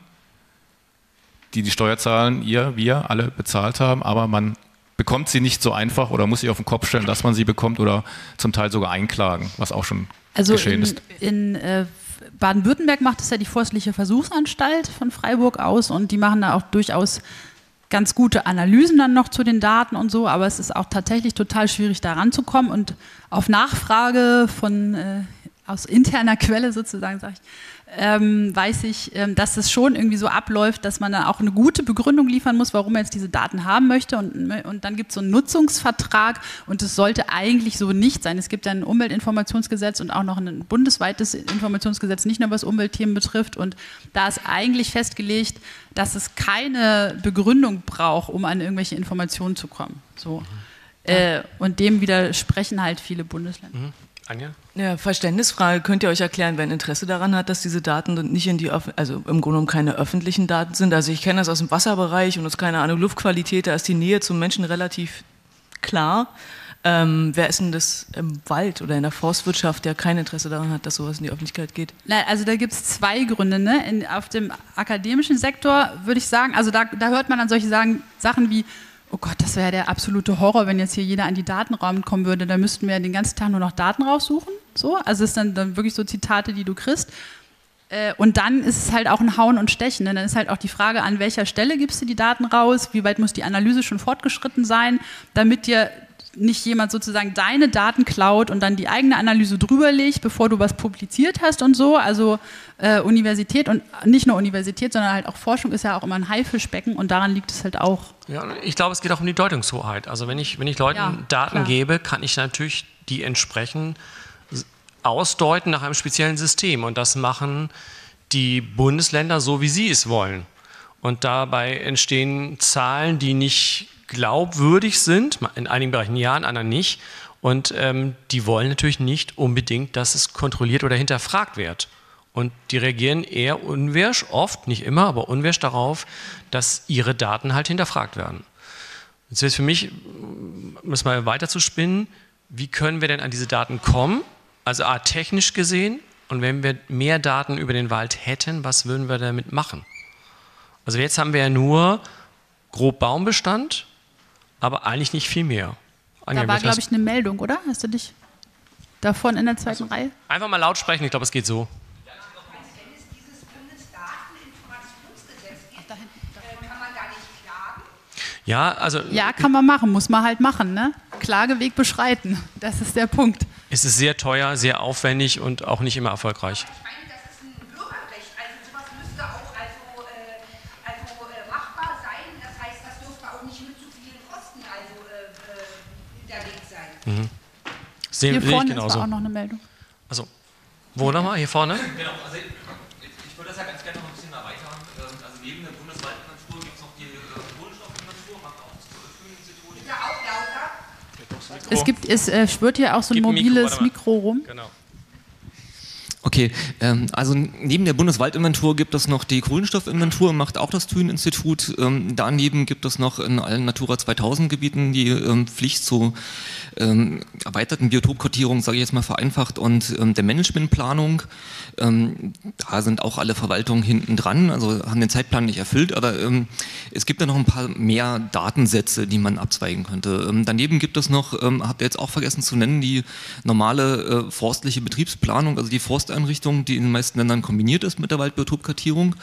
die die Steuerzahler, ihr, wir alle bezahlt haben. Aber man bekommt sie nicht so einfach oder muss sich auf den Kopf stellen, dass man sie bekommt oder zum Teil sogar einklagen, was auch schon also geschehen in, ist. In äh, Baden-Württemberg macht es ja die Forstliche Versuchsanstalt von Freiburg aus und die machen da auch durchaus ganz gute Analysen dann noch zu den Daten und so, aber es ist auch tatsächlich total schwierig, da ranzukommen. Und auf Nachfrage von äh, aus interner Quelle sozusagen, sage ich, ähm, weiß ich, ähm, dass es schon irgendwie so abläuft, dass man dann auch eine gute Begründung liefern muss, warum man jetzt diese Daten haben möchte. Und, und dann gibt es so einen Nutzungsvertrag und das sollte eigentlich so nicht sein. Es gibt ja ein Umweltinformationsgesetz und auch noch ein bundesweites Informationsgesetz, nicht nur was Umweltthemen betrifft. Und da ist eigentlich festgelegt, dass es keine Begründung braucht, um an irgendwelche Informationen zu kommen. So. Äh, und dem widersprechen halt viele Bundesländer. Mhm. Anja? Ja, Verständnisfrage. Könnt ihr euch erklären, wer ein Interesse daran hat, dass diese Daten nicht in die, also im Grunde genommen keine öffentlichen Daten sind? Also ich kenne das aus dem Wasserbereich und aus, keine Ahnung, Luftqualität, da ist die Nähe zum Menschen relativ klar. Ähm, wer ist denn das im Wald oder in der Forstwirtschaft, der kein Interesse daran hat, dass sowas in die Öffentlichkeit geht? Nein, also da gibt es zwei Gründe. Ne? In, auf dem akademischen Sektor würde ich sagen, also da, da hört man dann solche Sachen, Sachen wie, oh Gott, das wäre ja der absolute Horror, wenn jetzt hier jeder an die Daten kommen würde, dann müssten wir ja den ganzen Tag nur noch Daten raussuchen. So, also es ist dann, dann wirklich so Zitate, die du kriegst. Äh, und dann ist es halt auch ein Hauen und Stechen. Denn dann ist halt auch die Frage, an welcher Stelle gibst du die Daten raus, wie weit muss die Analyse schon fortgeschritten sein, damit dir nicht jemand sozusagen deine Daten klaut und dann die eigene Analyse drüber legt, bevor du was publiziert hast und so. Also äh, Universität und nicht nur Universität, sondern halt auch Forschung ist ja auch immer ein Haifischbecken und daran liegt es halt auch. Ja, ich glaube, es geht auch um die Deutungshoheit. Also wenn ich, wenn ich Leuten ja, Daten klar. gebe, kann ich natürlich die entsprechend ausdeuten nach einem speziellen System und das machen die Bundesländer so, wie sie es wollen. Und dabei entstehen Zahlen, die nicht glaubwürdig sind, in einigen Bereichen ja, in anderen nicht. Und ähm, die wollen natürlich nicht unbedingt, dass es kontrolliert oder hinterfragt wird. Und die reagieren eher unwirsch, oft, nicht immer, aber unwirsch darauf, dass ihre Daten halt hinterfragt werden. Jetzt ist für mich, um es mal weiter zu spinnen, wie können wir denn an diese Daten kommen? Also A, technisch gesehen, und wenn wir mehr Daten über den Wald hätten, was würden wir damit machen? Also jetzt haben wir ja nur grob Baumbestand, aber eigentlich nicht viel mehr. Anja, da war, glaube ich, eine Meldung, oder? Hast du dich davon in der zweiten also, Reihe? Einfach mal laut sprechen, ich glaube, es geht so. Ja, als wenn es dieses Bundesdateninformationsgesetz gibt, äh, kann man da nicht klagen? Ja, also, ja, kann man machen, muss man halt machen. Ne? Klageweg beschreiten, das ist der Punkt. Es ist sehr teuer, sehr aufwendig und auch nicht immer erfolgreich. Aber ich meine, Mhm. Sehen, hier vorne ist auch noch eine Meldung. Also, wo nochmal? Hier vorne? Genau, also ich, ich würde das ja ganz gerne noch ein bisschen erweitern. Also neben der Bundeswaldinventur gibt es noch die Kohlenstoffkonventur, macht auch das Thünen-Institut. Ja, auch lauter. Es gibt, es äh, schwirrt hier auch so ein mobiles Mikro, Mikro rum. Genau. Okay, ähm, also neben der Bundeswaldinventur gibt es noch die Kohlenstoffinventur, macht auch das Thünen-Institut. Ähm, daneben gibt es noch in allen Natura zweitausend Gebieten die ähm, Pflicht zur ähm, erweiterten Biotopkartierung, sage ich jetzt mal vereinfacht, und ähm, der Managementplanung. Ähm, da sind auch alle Verwaltungen hinten dran, also haben den Zeitplan nicht erfüllt, aber ähm, es gibt da noch ein paar mehr Datensätze, die man abzweigen könnte. Ähm, daneben gibt es noch, ähm, habt ihr jetzt auch vergessen zu nennen, die normale äh, forstliche Betriebsplanung, also die Forst Einrichtung, die in den meisten Ländern kombiniert ist mit der Waldbiotopkartierung.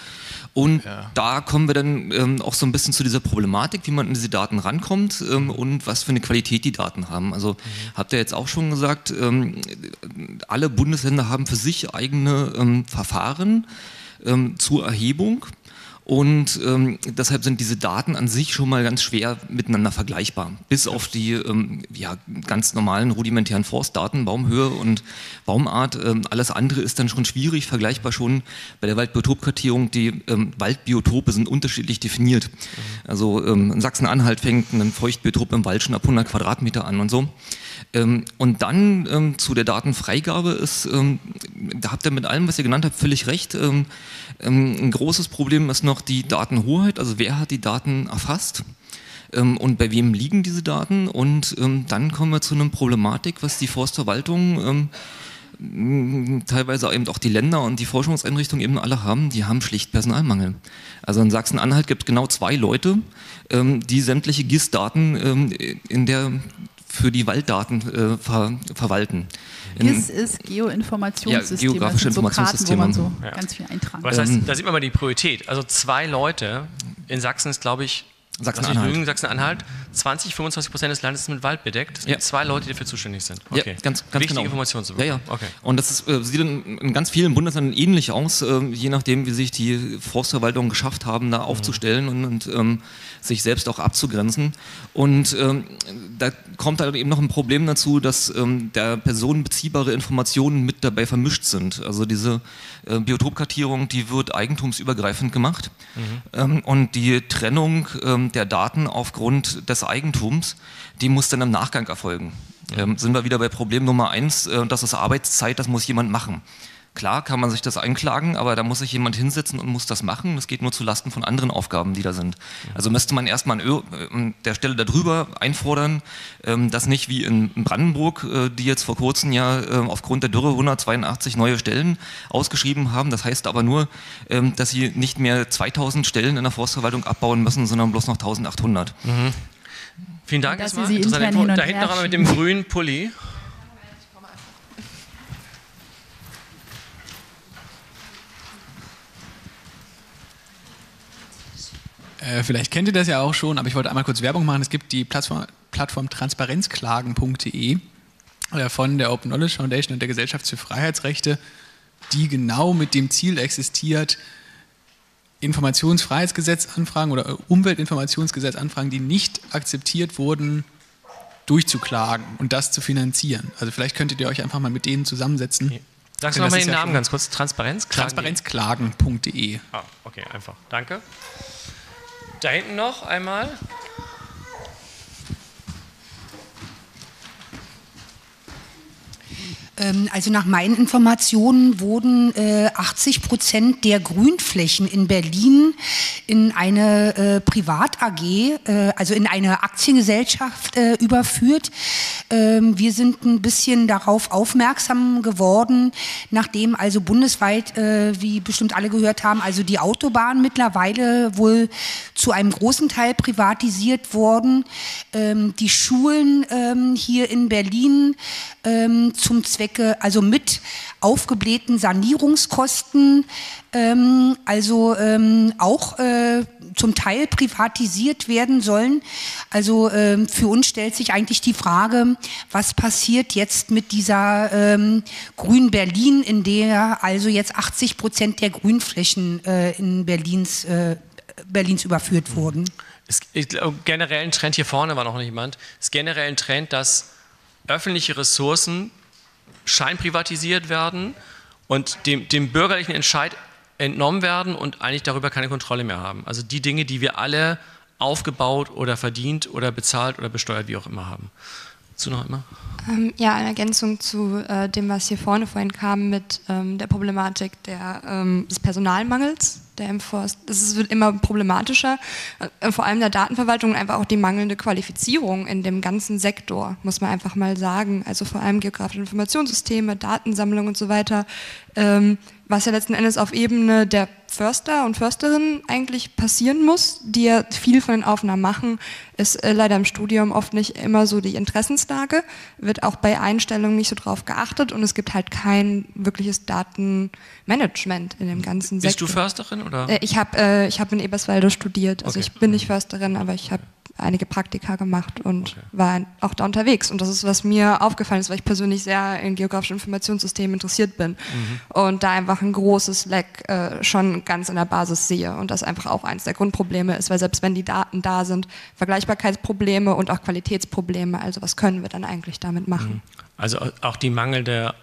Und ja, da kommen wir dann ähm, auch so ein bisschen zu dieser Problematik, wie man an diese Daten rankommt ähm, und was für eine Qualität die Daten haben. Also mhm. habt ihr jetzt auch schon gesagt, ähm, alle Bundesländer haben für sich eigene ähm, Verfahren ähm, zur Erhebung. Und ähm, deshalb sind diese Daten an sich schon mal ganz schwer miteinander vergleichbar. Bis auf die ähm, ja, ganz normalen rudimentären Forstdaten, Baumhöhe und Baumart. Ähm, alles andere ist dann schon schwierig, vergleichbar schon bei der Waldbiotopkartierung. Die ähm, Waldbiotope sind unterschiedlich definiert. Also ähm, in Sachsen-Anhalt fängt ein Feuchtbiotop im Wald schon ab hundert Quadratmeter an und so. Ähm, und dann ähm, zu der Datenfreigabe ist, ähm, da habt ihr mit allem, was ihr genannt habt, völlig recht. Ähm, ähm, ein großes Problem ist noch die Datenhoheit, also wer hat die Daten erfasst ähm, und bei wem liegen diese Daten, und ähm, dann kommen wir zu einer Problematik, was die Forstverwaltung, ähm, teilweise eben auch die Länder und die Forschungseinrichtungen eben alle haben, die haben schlicht Personalmangel. Also in Sachsen-Anhalt gibt es genau zwei Leute, ähm, die sämtliche G I S-Daten ähm, in der für die Walddaten äh, ver verwalten. G I S ist Geoinformationssystem. Ja, geografische Informationssysteme. Das sind so Karten, wo man so ja. ganz viel eintragen. Das heißt, da sieht man mal die Priorität. Also zwei Leute in Sachsen ist, glaube ich, Sachsen-Anhalt, Sachsen-Anhalt, zwanzig, fünfundzwanzig Prozent des Landes ist mit Wald bedeckt. Es gibt ja. zwei Leute, die dafür zuständig sind. Okay. Ja, ganz, ganz wichtige genau. Informationen zu bekommen. Ja, ja. Okay. Und das ist, äh, sieht in, in ganz vielen Bundesländern ähnlich aus, äh, je nachdem, wie sich die Forstverwaltungen geschafft haben, da mhm. aufzustellen und, und ähm, sich selbst auch abzugrenzen. Und ähm, da kommt dann eben noch ein Problem dazu, dass ähm, da personenbeziehbare Informationen mit dabei vermischt sind. Also diese äh, Biotopkartierung, die wird eigentumsübergreifend gemacht. Mhm. Ähm, und die Trennung ähm, der Daten aufgrund des Eigentums, die muss dann im Nachgang erfolgen. Ähm, sind wir wieder bei Problem Nummer eins, äh, das ist Arbeitszeit, das muss jemand machen. Klar kann man sich das einklagen, aber da muss sich jemand hinsetzen und muss das machen. Das geht nur zulasten von anderen Aufgaben, die da sind. Also müsste man erstmal an der Stelle darüber einfordern, ähm, dass nicht wie in Brandenburg, äh, die jetzt vor kurzem ja äh, aufgrund der Dürre hundertzweiundachtzig neue Stellen ausgeschrieben haben. Das heißt aber nur, ähm, dass sie nicht mehr zweitausend Stellen in der Forstverwaltung abbauen müssen, sondern bloß noch eintausendachthundert. Mhm. Vielen Dank erstmal. Da hinten noch einmal mit dem grünen Pulli. Vielleicht kennt ihr das ja auch schon, aber ich wollte einmal kurz Werbung machen. Es gibt die Plattform, Plattform transparenzklagen punkt de von der Open Knowledge Foundation und der Gesellschaft für Freiheitsrechte, die genau mit dem Ziel existiert, Informationsfreiheitsgesetzanfragen oder Umweltinformationsgesetzanfragen, die nicht akzeptiert wurden, durchzuklagen und das zu finanzieren. Also vielleicht könntet ihr euch einfach mal mit denen zusammensetzen. Okay. Sagst du nochmal den Namen ganz kurz? transparenzklagen punkt de. Ah, okay, einfach. Danke. Da hinten noch einmal. Also nach meinen Informationen wurden äh, achtzig Prozent der Grünflächen in Berlin in eine äh, Privat-A G, äh, also in eine Aktiengesellschaft äh, überführt. Ähm, wir sind ein bisschen darauf aufmerksam geworden, nachdem also bundesweit, äh, wie bestimmt alle gehört haben, also die Autobahn mittlerweile wohl zu einem großen Teil privatisiert worden. Ähm, die Schulen ähm, hier in Berlin ähm, zum Zweck also mit aufgeblähten Sanierungskosten, ähm, also ähm, auch äh, zum Teil privatisiert werden sollen. Also ähm, für uns stellt sich eigentlich die Frage, was passiert jetzt mit dieser ähm, Grün-Berlin, in der also jetzt achtzig Prozent der Grünflächen äh, in Berlins, äh, Berlins überführt wurden. Es, ich glaube, generell ein Trend, hier vorne war noch jemand, es ist generell ein Trend, dass öffentliche Ressourcen scheinprivatisiert werden und dem, dem bürgerlichen Entscheid entnommen werden und eigentlich darüber keine Kontrolle mehr haben. Also die Dinge, die wir alle aufgebaut oder verdient oder bezahlt oder besteuert, wie auch immer haben. Zu noch immer? Ähm, ja, eine Ergänzung zu äh, dem, was hier vorne vorhin kam mit ähm, der Problematik der, ähm, des Personalmangels, der im Forst, das wird immer problematischer, äh, vor allem der Datenverwaltung und einfach auch die mangelnde Qualifizierung in dem ganzen Sektor, muss man einfach mal sagen, also vor allem geografische Informationssysteme, Datensammlung und so weiter, ähm, was ja letzten Endes auf Ebene der Förster und Försterinnen eigentlich passieren muss, die ja viel von den Aufnahmen machen, ist äh, leider im Studium oft nicht immer so die Interessenslage, wird auch bei Einstellungen nicht so drauf geachtet und es gibt halt kein wirkliches Datenmanagement in dem ganzen Sektor. Bist du Försterin? Oder? Äh, ich habe äh, ich hab in Eberswalde studiert, also okay. Ich bin nicht Försterin, aber ich habe einige Praktika gemacht und okay. war auch da unterwegs. Und das ist, was mir aufgefallen ist, weil ich persönlich sehr in geografischen Informationssystemen interessiert bin. Mhm. Und da einfach ein großes Leck äh, schon ganz in der Basis sehe. Und das einfach auch eines der Grundprobleme ist, weil selbst wenn die Daten da sind, Vergleichbarkeitsprobleme und auch Qualitätsprobleme, also was können wir dann eigentlich damit machen? Mhm. Also auch die mangelnde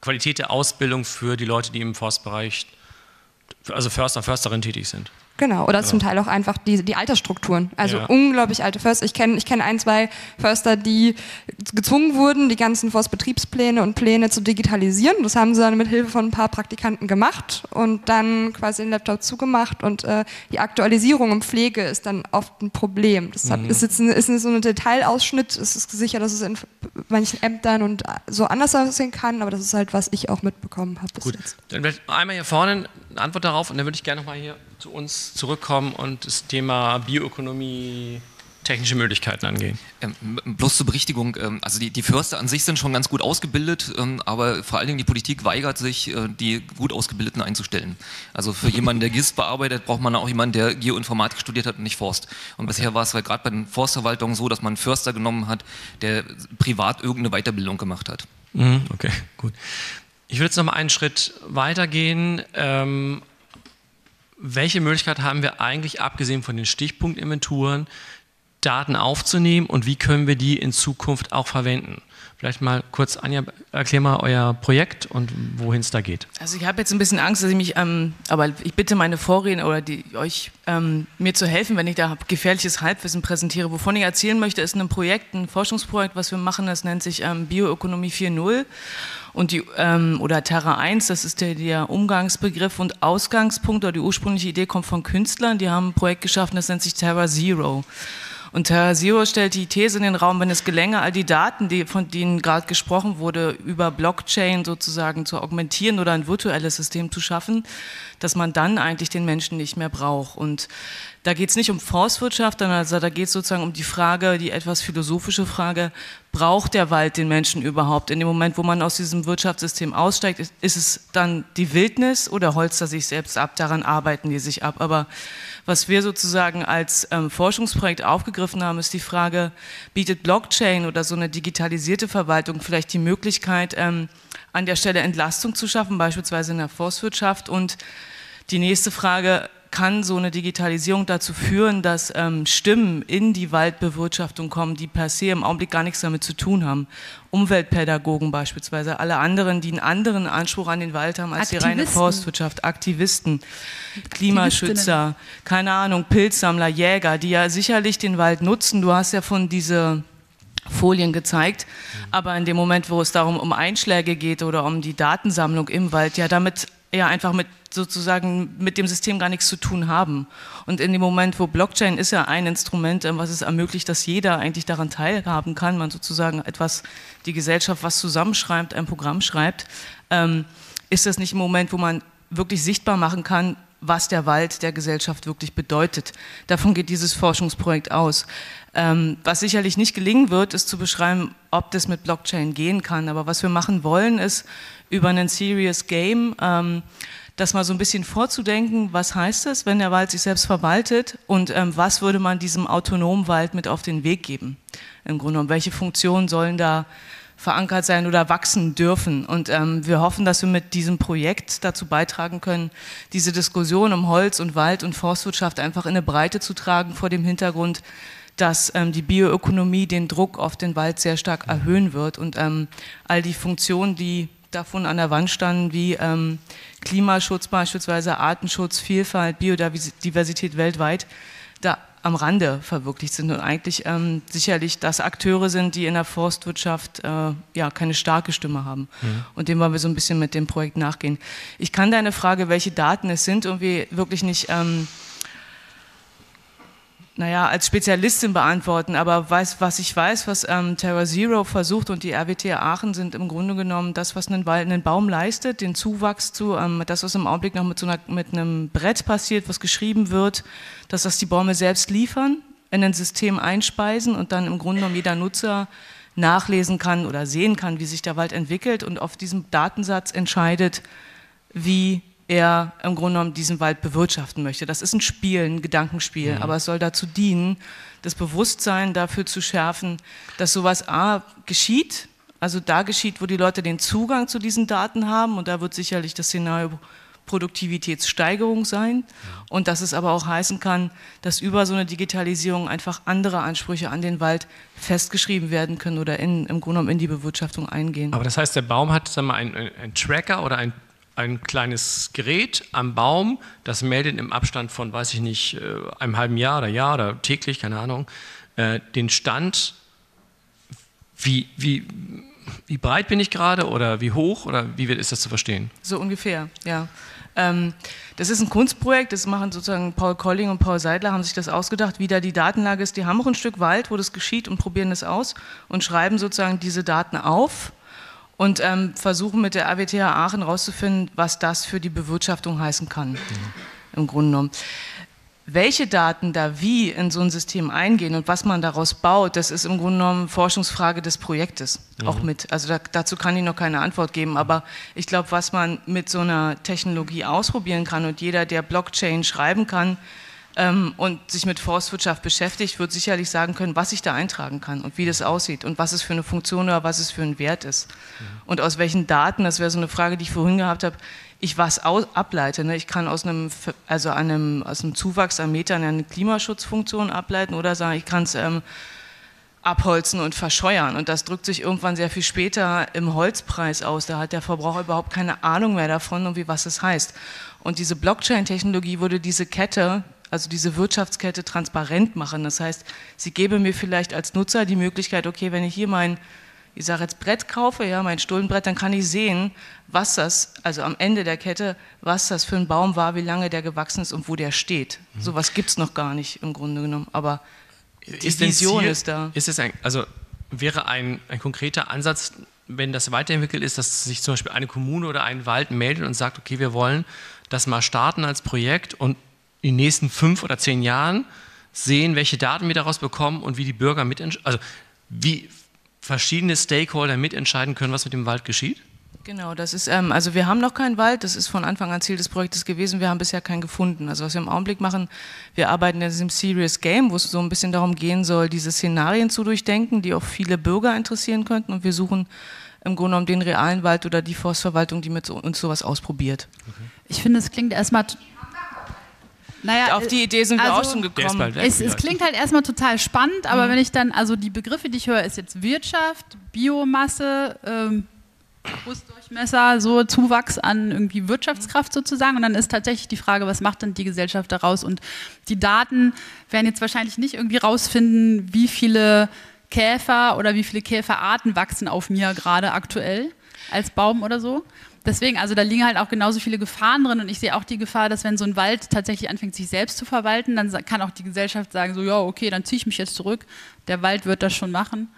Qualität der Ausbildung für die Leute, die im Forstbereich, also Förster, Försterin tätig sind. Genau, oder ja. zum Teil auch einfach die, die Altersstrukturen. Also ja. unglaublich alte Förster. Ich kenne ich kenn ein, zwei Förster, die gezwungen wurden, die ganzen Forstbetriebspläne und Pläne zu digitalisieren. Das haben sie dann mit Hilfe von ein paar Praktikanten gemacht und dann quasi den Laptop zugemacht. Und äh, die Aktualisierung und Pflege ist dann oft ein Problem. Das hat, mhm. ist jetzt ein, ist so ein Detailausschnitt. Es ist sicher, dass es in manchen Ämtern und so anders aussehen kann, aber das ist halt, was ich auch mitbekommen habe. Gut, jetzt. Dann vielleicht einmal hier vorne eine Antwort darauf und dann würde ich gerne nochmal hier zu uns zurückkommen und das Thema Bioökonomie technische Möglichkeiten angehen. Ähm, bloß zur Berichtigung, ähm, also die, die Förster an sich sind schon ganz gut ausgebildet, ähm, aber vor allen Dingen die Politik weigert sich, äh, die gut Ausgebildeten einzustellen. Also für jemanden, der G I S bearbeitet, braucht man auch jemanden, der Geoinformatik studiert hat und nicht Forst. Und okay. Bisher war es halt gerade bei den Forstverwaltungen so, dass man einen Förster genommen hat, der privat irgendeine Weiterbildung gemacht hat. Mhm, okay, gut. Ich würde jetzt noch mal einen Schritt weitergehen. Ähm, welche Möglichkeit haben wir eigentlich, abgesehen von den Stichpunktinventuren, Daten aufzunehmen und wie können wir die in Zukunft auch verwenden? Vielleicht mal kurz, Anja, erklär mal euer Projekt und wohin es da geht. Also ich habe jetzt ein bisschen Angst, dass ich mich, ähm, aber ich bitte meine Vorredner oder die, euch, ähm, mir zu helfen, wenn ich da gefährliches Halbwissen präsentiere. Wovon ich erzählen möchte, ist ein Projekt, ein Forschungsprojekt, was wir machen, das nennt sich ähm, Bioökonomie vier Punkt null und die, ähm, oder Terra eins, das ist der, der Umgangsbegriff und Ausgangspunkt oder die ursprüngliche Idee kommt von Künstlern, die haben ein Projekt geschaffen, das nennt sich Terra Zero. Und Terra Zero stellt die These in den Raum, wenn es gelänge, all die Daten, die, von denen gerade gesprochen wurde, über Blockchain sozusagen zu augmentieren oder ein virtuelles System zu schaffen, dass man dann eigentlich den Menschen nicht mehr braucht. Und da geht es nicht um Forstwirtschaft, sondern also da geht es sozusagen um die Frage, die etwas philosophische Frage, braucht der Wald den Menschen überhaupt? In dem Moment, wo man aus diesem Wirtschaftssystem aussteigt, ist, ist es dann die Wildnis oder holzt er sich selbst ab? Daran arbeiten die sich ab. Aber was wir sozusagen als ähm, Forschungsprojekt aufgegriffen haben, ist die Frage, bietet Blockchain oder so eine digitalisierte Verwaltung vielleicht die Möglichkeit, ähm, an der Stelle Entlastung zu schaffen, beispielsweise in der Forstwirtschaft? Und die nächste Frage, kann so eine Digitalisierung dazu führen, dass ähm, Stimmen in die Waldbewirtschaftung kommen, die per se im Augenblick gar nichts damit zu tun haben? Umweltpädagogen beispielsweise, alle anderen, die einen anderen Anspruch an den Wald haben als die reine Forstwirtschaft, Aktivisten, Klimaschützer, keine Ahnung, Pilzsammler, Jäger, die ja sicherlich den Wald nutzen. Du hast ja von diese Folien gezeigt, aber in dem Moment, wo es darum um Einschläge geht oder um die Datensammlung im Wald, ja damit ja einfach mit sozusagen mit dem System gar nichts zu tun haben. Und in dem Moment, wo Blockchain ist ja ein Instrument, was es ermöglicht, dass jeder eigentlich daran teilhaben kann, man sozusagen etwas, die Gesellschaft was zusammenschreibt, ein Programm schreibt, ähm, ist das nicht ein Moment, wo man wirklich sichtbar machen kann, was der Wald der Gesellschaft wirklich bedeutet. Davon geht dieses Forschungsprojekt aus. Ähm, was sicherlich nicht gelingen wird, ist zu beschreiben, ob das mit Blockchain gehen kann. Aber was wir machen wollen, ist über einen Serious Game, ähm, das mal so ein bisschen vorzudenken, was heißt es, wenn der Wald sich selbst verwaltet und ähm, was würde man diesem autonomen Wald mit auf den Weg geben? Im Grunde genommen, welche Funktionen sollen da verankert sein oder wachsen dürfen. Und ähm, wir hoffen, dass wir mit diesem Projekt dazu beitragen können, diese Diskussion um Holz und Wald und Forstwirtschaft einfach in eine Breite zu tragen, vor dem Hintergrund, dass ähm, die Bioökonomie den Druck auf den Wald sehr stark erhöhen wird und ähm, all die Funktionen, die davon an der Wand standen, wie ähm, Klimaschutz beispielsweise, Artenschutz, Vielfalt, Biodiversität weltweit, da am Rande verwirklicht sind und eigentlich ähm, sicherlich das Akteure sind, die in der Forstwirtschaft äh, ja keine starke Stimme haben. Mhm. Und dem wollen wir so ein bisschen mit dem Projekt nachgehen. Ich kann deine Frage, welche Daten es sind, irgendwie wirklich nicht ähm, naja, als Spezialistin beantworten, aber weiß, was ich weiß, was ähm, Terra Zero versucht und die R W T H Aachen sind im Grunde genommen das, was einen, Wald, einen Baum leistet, den Zuwachs zu, ähm, das, was im Augenblick noch mit, so einer, mit einem Brett passiert, was geschrieben wird, dass das die Bäume selbst liefern, in ein System einspeisen und dann im Grunde genommen jeder Nutzer nachlesen kann oder sehen kann, wie sich der Wald entwickelt und auf diesem Datensatz entscheidet, wie er im Grunde genommen diesen Wald bewirtschaften möchte. Das ist ein Spiel, ein Gedankenspiel, mhm. aber es soll dazu dienen, das Bewusstsein dafür zu schärfen, dass sowas A geschieht, also da geschieht, wo die Leute den Zugang zu diesen Daten haben und da wird sicherlich das Szenario Produktivitätssteigerung sein und dass es aber auch heißen kann, dass über so eine Digitalisierung einfach andere Ansprüche an den Wald festgeschrieben werden können oder in, im Grunde genommen in die Bewirtschaftung eingehen. Aber das heißt, der Baum hat, sagen wir mal, einen, einen Tracker oder ein ein kleines Gerät am Baum, das meldet im Abstand von, weiß ich nicht, einem halben Jahr oder Jahr oder täglich, keine Ahnung, den Stand, wie, wie, wie breit bin ich gerade oder wie hoch oder wie ist das zu verstehen? So ungefähr, ja. Das ist ein Kunstprojekt, das machen sozusagen Paul Kolling und Paul Seidler, haben sich das ausgedacht, wie da die Datenlage ist. Die haben auch ein Stück Wald, wo das geschieht und probieren das aus und schreiben sozusagen diese Daten auf. Und ähm, versuchen mit der R W T H Aachen rauszufinden, was das für die Bewirtschaftung heißen kann, mhm. im Grunde genommen. Welche Daten da wie in so ein System eingehen und was man daraus baut, das ist im Grunde genommen Forschungsfrage des Projektes, mhm. auch mit. Also da, dazu kann ich noch keine Antwort geben, aber ich glaube, was man mit so einer Technologie ausprobieren kann und jeder, der Blockchain schreiben kann ähm, und sich mit Forstwirtschaft beschäftigt, wird sicherlich sagen können, was ich da eintragen kann und wie das aussieht und was es für eine Funktion oder was es für einen Wert ist. Mhm. Und aus welchen Daten, das wäre so eine Frage, die ich vorhin gehabt habe, ich was aus, ableite. Ne? Ich kann aus einem, also an einem, aus einem Zuwachs an Metern eine Klimaschutzfunktion ableiten oder sagen, ich kann es ähm, abholzen und verscheuern. Und das drückt sich irgendwann sehr viel später im Holzpreis aus. Da hat der Verbraucher überhaupt keine Ahnung mehr davon, und wie was das heißt. Und diese Blockchain-Technologie würde diese Kette, also diese Wirtschaftskette, transparent machen. Das heißt, sie gäbe mir vielleicht als Nutzer die Möglichkeit, okay, wenn ich hier mein ich sage jetzt Brett kaufe, ja, mein Stullenbrett, dann kann ich sehen, was das, also am Ende der Kette, was das für ein Baum war, wie lange der gewachsen ist und wo der steht. Mhm. Sowas gibt es noch gar nicht im Grunde genommen, aber die ist Vision Ziel, ist da. Ist es ein, also wäre ein, ein konkreter Ansatz, wenn das weiterentwickelt ist, dass sich zum Beispiel eine Kommune oder ein Wald meldet und sagt, okay, wir wollen das mal starten als Projekt und in den nächsten fünf oder zehn Jahren sehen, welche Daten wir daraus bekommen und wie die Bürger mitentscheiden, also wie verschiedene Stakeholder mitentscheiden können, was mit dem Wald geschieht? Genau, das ist, ähm, also wir haben noch keinen Wald, das ist von Anfang an Ziel des Projektes gewesen, wir haben bisher keinen gefunden. Also was wir im Augenblick machen, wir arbeiten in diesem Serious Game, wo es so ein bisschen darum gehen soll, diese Szenarien zu durchdenken, die auch viele Bürger interessieren könnten, und wir suchen im Grunde genommen den realen Wald oder die Forstverwaltung, die mit uns sowas ausprobiert. Okay. Ich finde, es klingt erstmal... Naja, auf die Idee sind also, wir auch schon gekommen. Weg, es, es klingt halt erstmal total spannend, aber mhm. wenn ich dann, also die Begriffe, die ich höre, ist jetzt Wirtschaft, Biomasse, ähm, Brustdurchmesser, so Zuwachs an irgendwie Wirtschaftskraft sozusagen, und dann ist tatsächlich die Frage, was macht denn die Gesellschaft daraus, und die Daten werden jetzt wahrscheinlich nicht irgendwie rausfinden, wie viele Käfer oder wie viele Käferarten wachsen auf mir gerade aktuell als Baum oder so. Deswegen, also da liegen halt auch genauso viele Gefahren drin, und ich sehe auch die Gefahr, dass wenn so ein Wald tatsächlich anfängt, sich selbst zu verwalten, dann kann auch die Gesellschaft sagen, so ja, okay, dann ziehe ich mich jetzt zurück, der Wald wird das schon machen.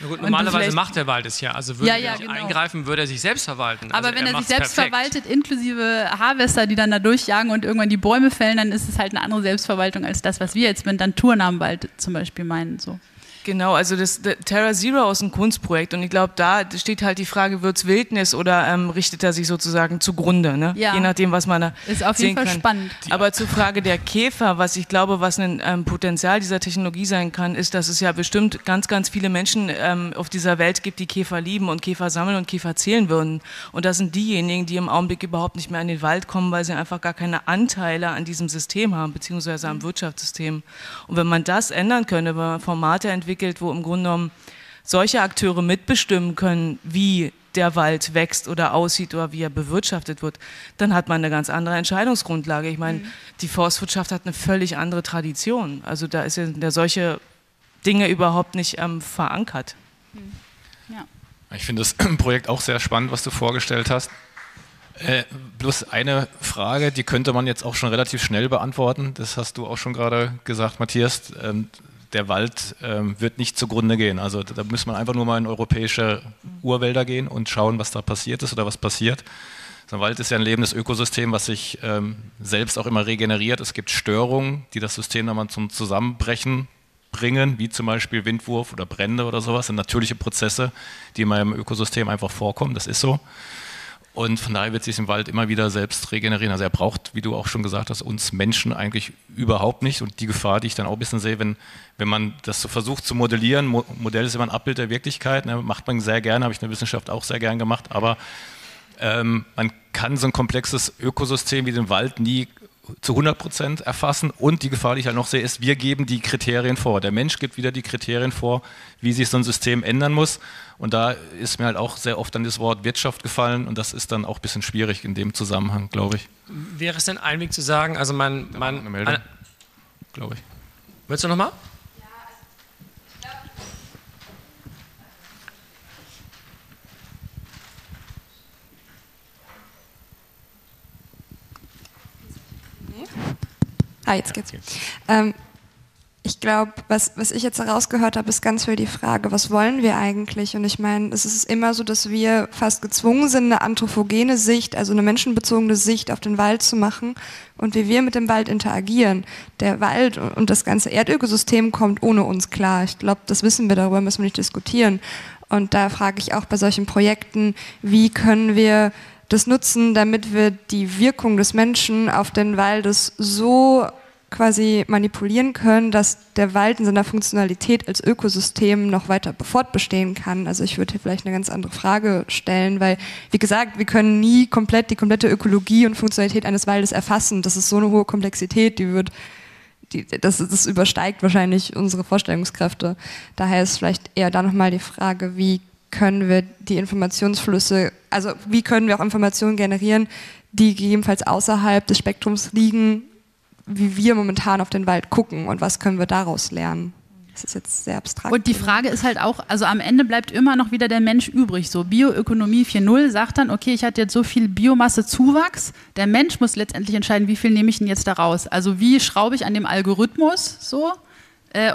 Na gut, normalerweise macht der Wald es ja, also würde ja, ja, er nicht genau. eingreifen, würde er sich selbst verwalten. Aber also wenn er, er sich selbst perfekt. verwaltet, inklusive Harvester, die dann da durchjagen und irgendwann die Bäume fällen, dann ist es halt eine andere Selbstverwaltung als das, was wir jetzt mit Naturnahenwald zum Beispiel meinen, so. Genau, also das, das Terra Zero ist ein Kunstprojekt, und ich glaube, da steht halt die Frage, wird es Wildnis oder ähm, richtet er sich sozusagen zugrunde, ne? Ja. Je nachdem, was man da sehen kann. Ist auf jeden Fall spannend. Aber zur Frage der Käfer, was ich glaube, was ein ähm, Potenzial dieser Technologie sein kann, ist, dass es ja bestimmt ganz, ganz viele Menschen ähm, auf dieser Welt gibt, die Käfer lieben und Käfer sammeln und Käfer zählen würden. Und das sind diejenigen, die im Augenblick überhaupt nicht mehr in den Wald kommen, weil sie einfach gar keine Anteile an diesem System haben, beziehungsweise am Wirtschaftssystem. Und wenn man das ändern könnte, wenn man Formate entwickelt, wo im Grunde genommen solche Akteure mitbestimmen können, wie der Wald wächst oder aussieht oder wie er bewirtschaftet wird, dann hat man eine ganz andere Entscheidungsgrundlage. Ich meine, mhm. die Forstwirtschaft hat eine völlig andere Tradition. Also da ist ja solche Dinge überhaupt nicht ähm, verankert. Mhm. Ja. Ich finde das Projekt auch sehr spannend, was du vorgestellt hast. Äh, bloß eine Frage, die könnte man jetzt auch schon relativ schnell beantworten. Das hast du auch schon gerade gesagt, Matthias. Ähm, Der Wald ähm, wird nicht zugrunde gehen. Also da muss man einfach nur mal in europäische Urwälder gehen und schauen, was da passiert ist oder was passiert. So ein Wald ist ja ein lebendes Ökosystem, was sich ähm, selbst auch immer regeneriert. Es gibt Störungen, die das System dann mal zum Zusammenbrechen bringen, wie zum Beispiel Windwurf oder Brände oder sowas. Das sind natürliche Prozesse, die in meinem Ökosystem einfach vorkommen. Das ist so. Und von daher wird sich im Wald immer wieder selbst regenerieren. Also er braucht, wie du auch schon gesagt hast, uns Menschen eigentlich überhaupt nicht. Und die Gefahr, die ich dann auch ein bisschen sehe, wenn, wenn man das so versucht zu modellieren, Mo- Modell ist immer ein Abbild der Wirklichkeit, ne? Macht man sehr gerne, habe ich in der Wissenschaft auch sehr gern gemacht, aber ähm, man kann so ein komplexes Ökosystem wie den Wald nie zu hundert Prozent erfassen, und die Gefahr, die ich halt noch sehe, ist, wir geben die Kriterien vor. Der Mensch gibt wieder die Kriterien vor, wie sich so ein System ändern muss, und da ist mir halt auch sehr oft dann das Wort Wirtschaft gefallen, und das ist dann auch ein bisschen schwierig in dem Zusammenhang, glaube ich. Wäre es denn ein Weg zu sagen, also man... man eine Meldung, glaube ich. Willst du nochmal? Ah, jetzt geht's. Ähm, ich glaube, was, was ich jetzt herausgehört habe, ist ganz viel die Frage, was wollen wir eigentlich? Und ich meine, es ist immer so, dass wir fast gezwungen sind, eine anthropogene Sicht, also eine menschenbezogene Sicht auf den Wald zu machen und wie wir mit dem Wald interagieren. Der Wald und das ganze Erdökosystem kommt ohne uns klar. Ich glaube, das wissen wir, darüber müssen wir nicht diskutieren. Und da frage ich auch bei solchen Projekten, wie können wir das nutzen, damit wir die Wirkung des Menschen auf den Waldes so quasi manipulieren können, dass der Wald in seiner Funktionalität als Ökosystem noch weiter fortbestehen kann. Also ich würde hier vielleicht eine ganz andere Frage stellen, weil, wie gesagt, wir können nie komplett die komplette Ökologie und Funktionalität eines Waldes erfassen. Das ist so eine hohe Komplexität, die wird, die, das, das übersteigt wahrscheinlich unsere Vorstellungskräfte. Daher ist vielleicht eher da nochmal die Frage, wie können wir die Informationsflüsse, also wie können wir auch Informationen generieren, die gegebenenfalls außerhalb des Spektrums liegen, wie wir momentan auf den Wald gucken und was können wir daraus lernen. Das ist jetzt sehr abstrakt. Und die Frage ist halt auch, also am Ende bleibt immer noch wieder der Mensch übrig. So Bioökonomie vier null sagt dann, okay, ich hatte jetzt so viel Biomassezuwachs, der Mensch muss letztendlich entscheiden, wie viel nehme ich denn jetzt da raus? Also wie schraube ich an dem Algorithmus so?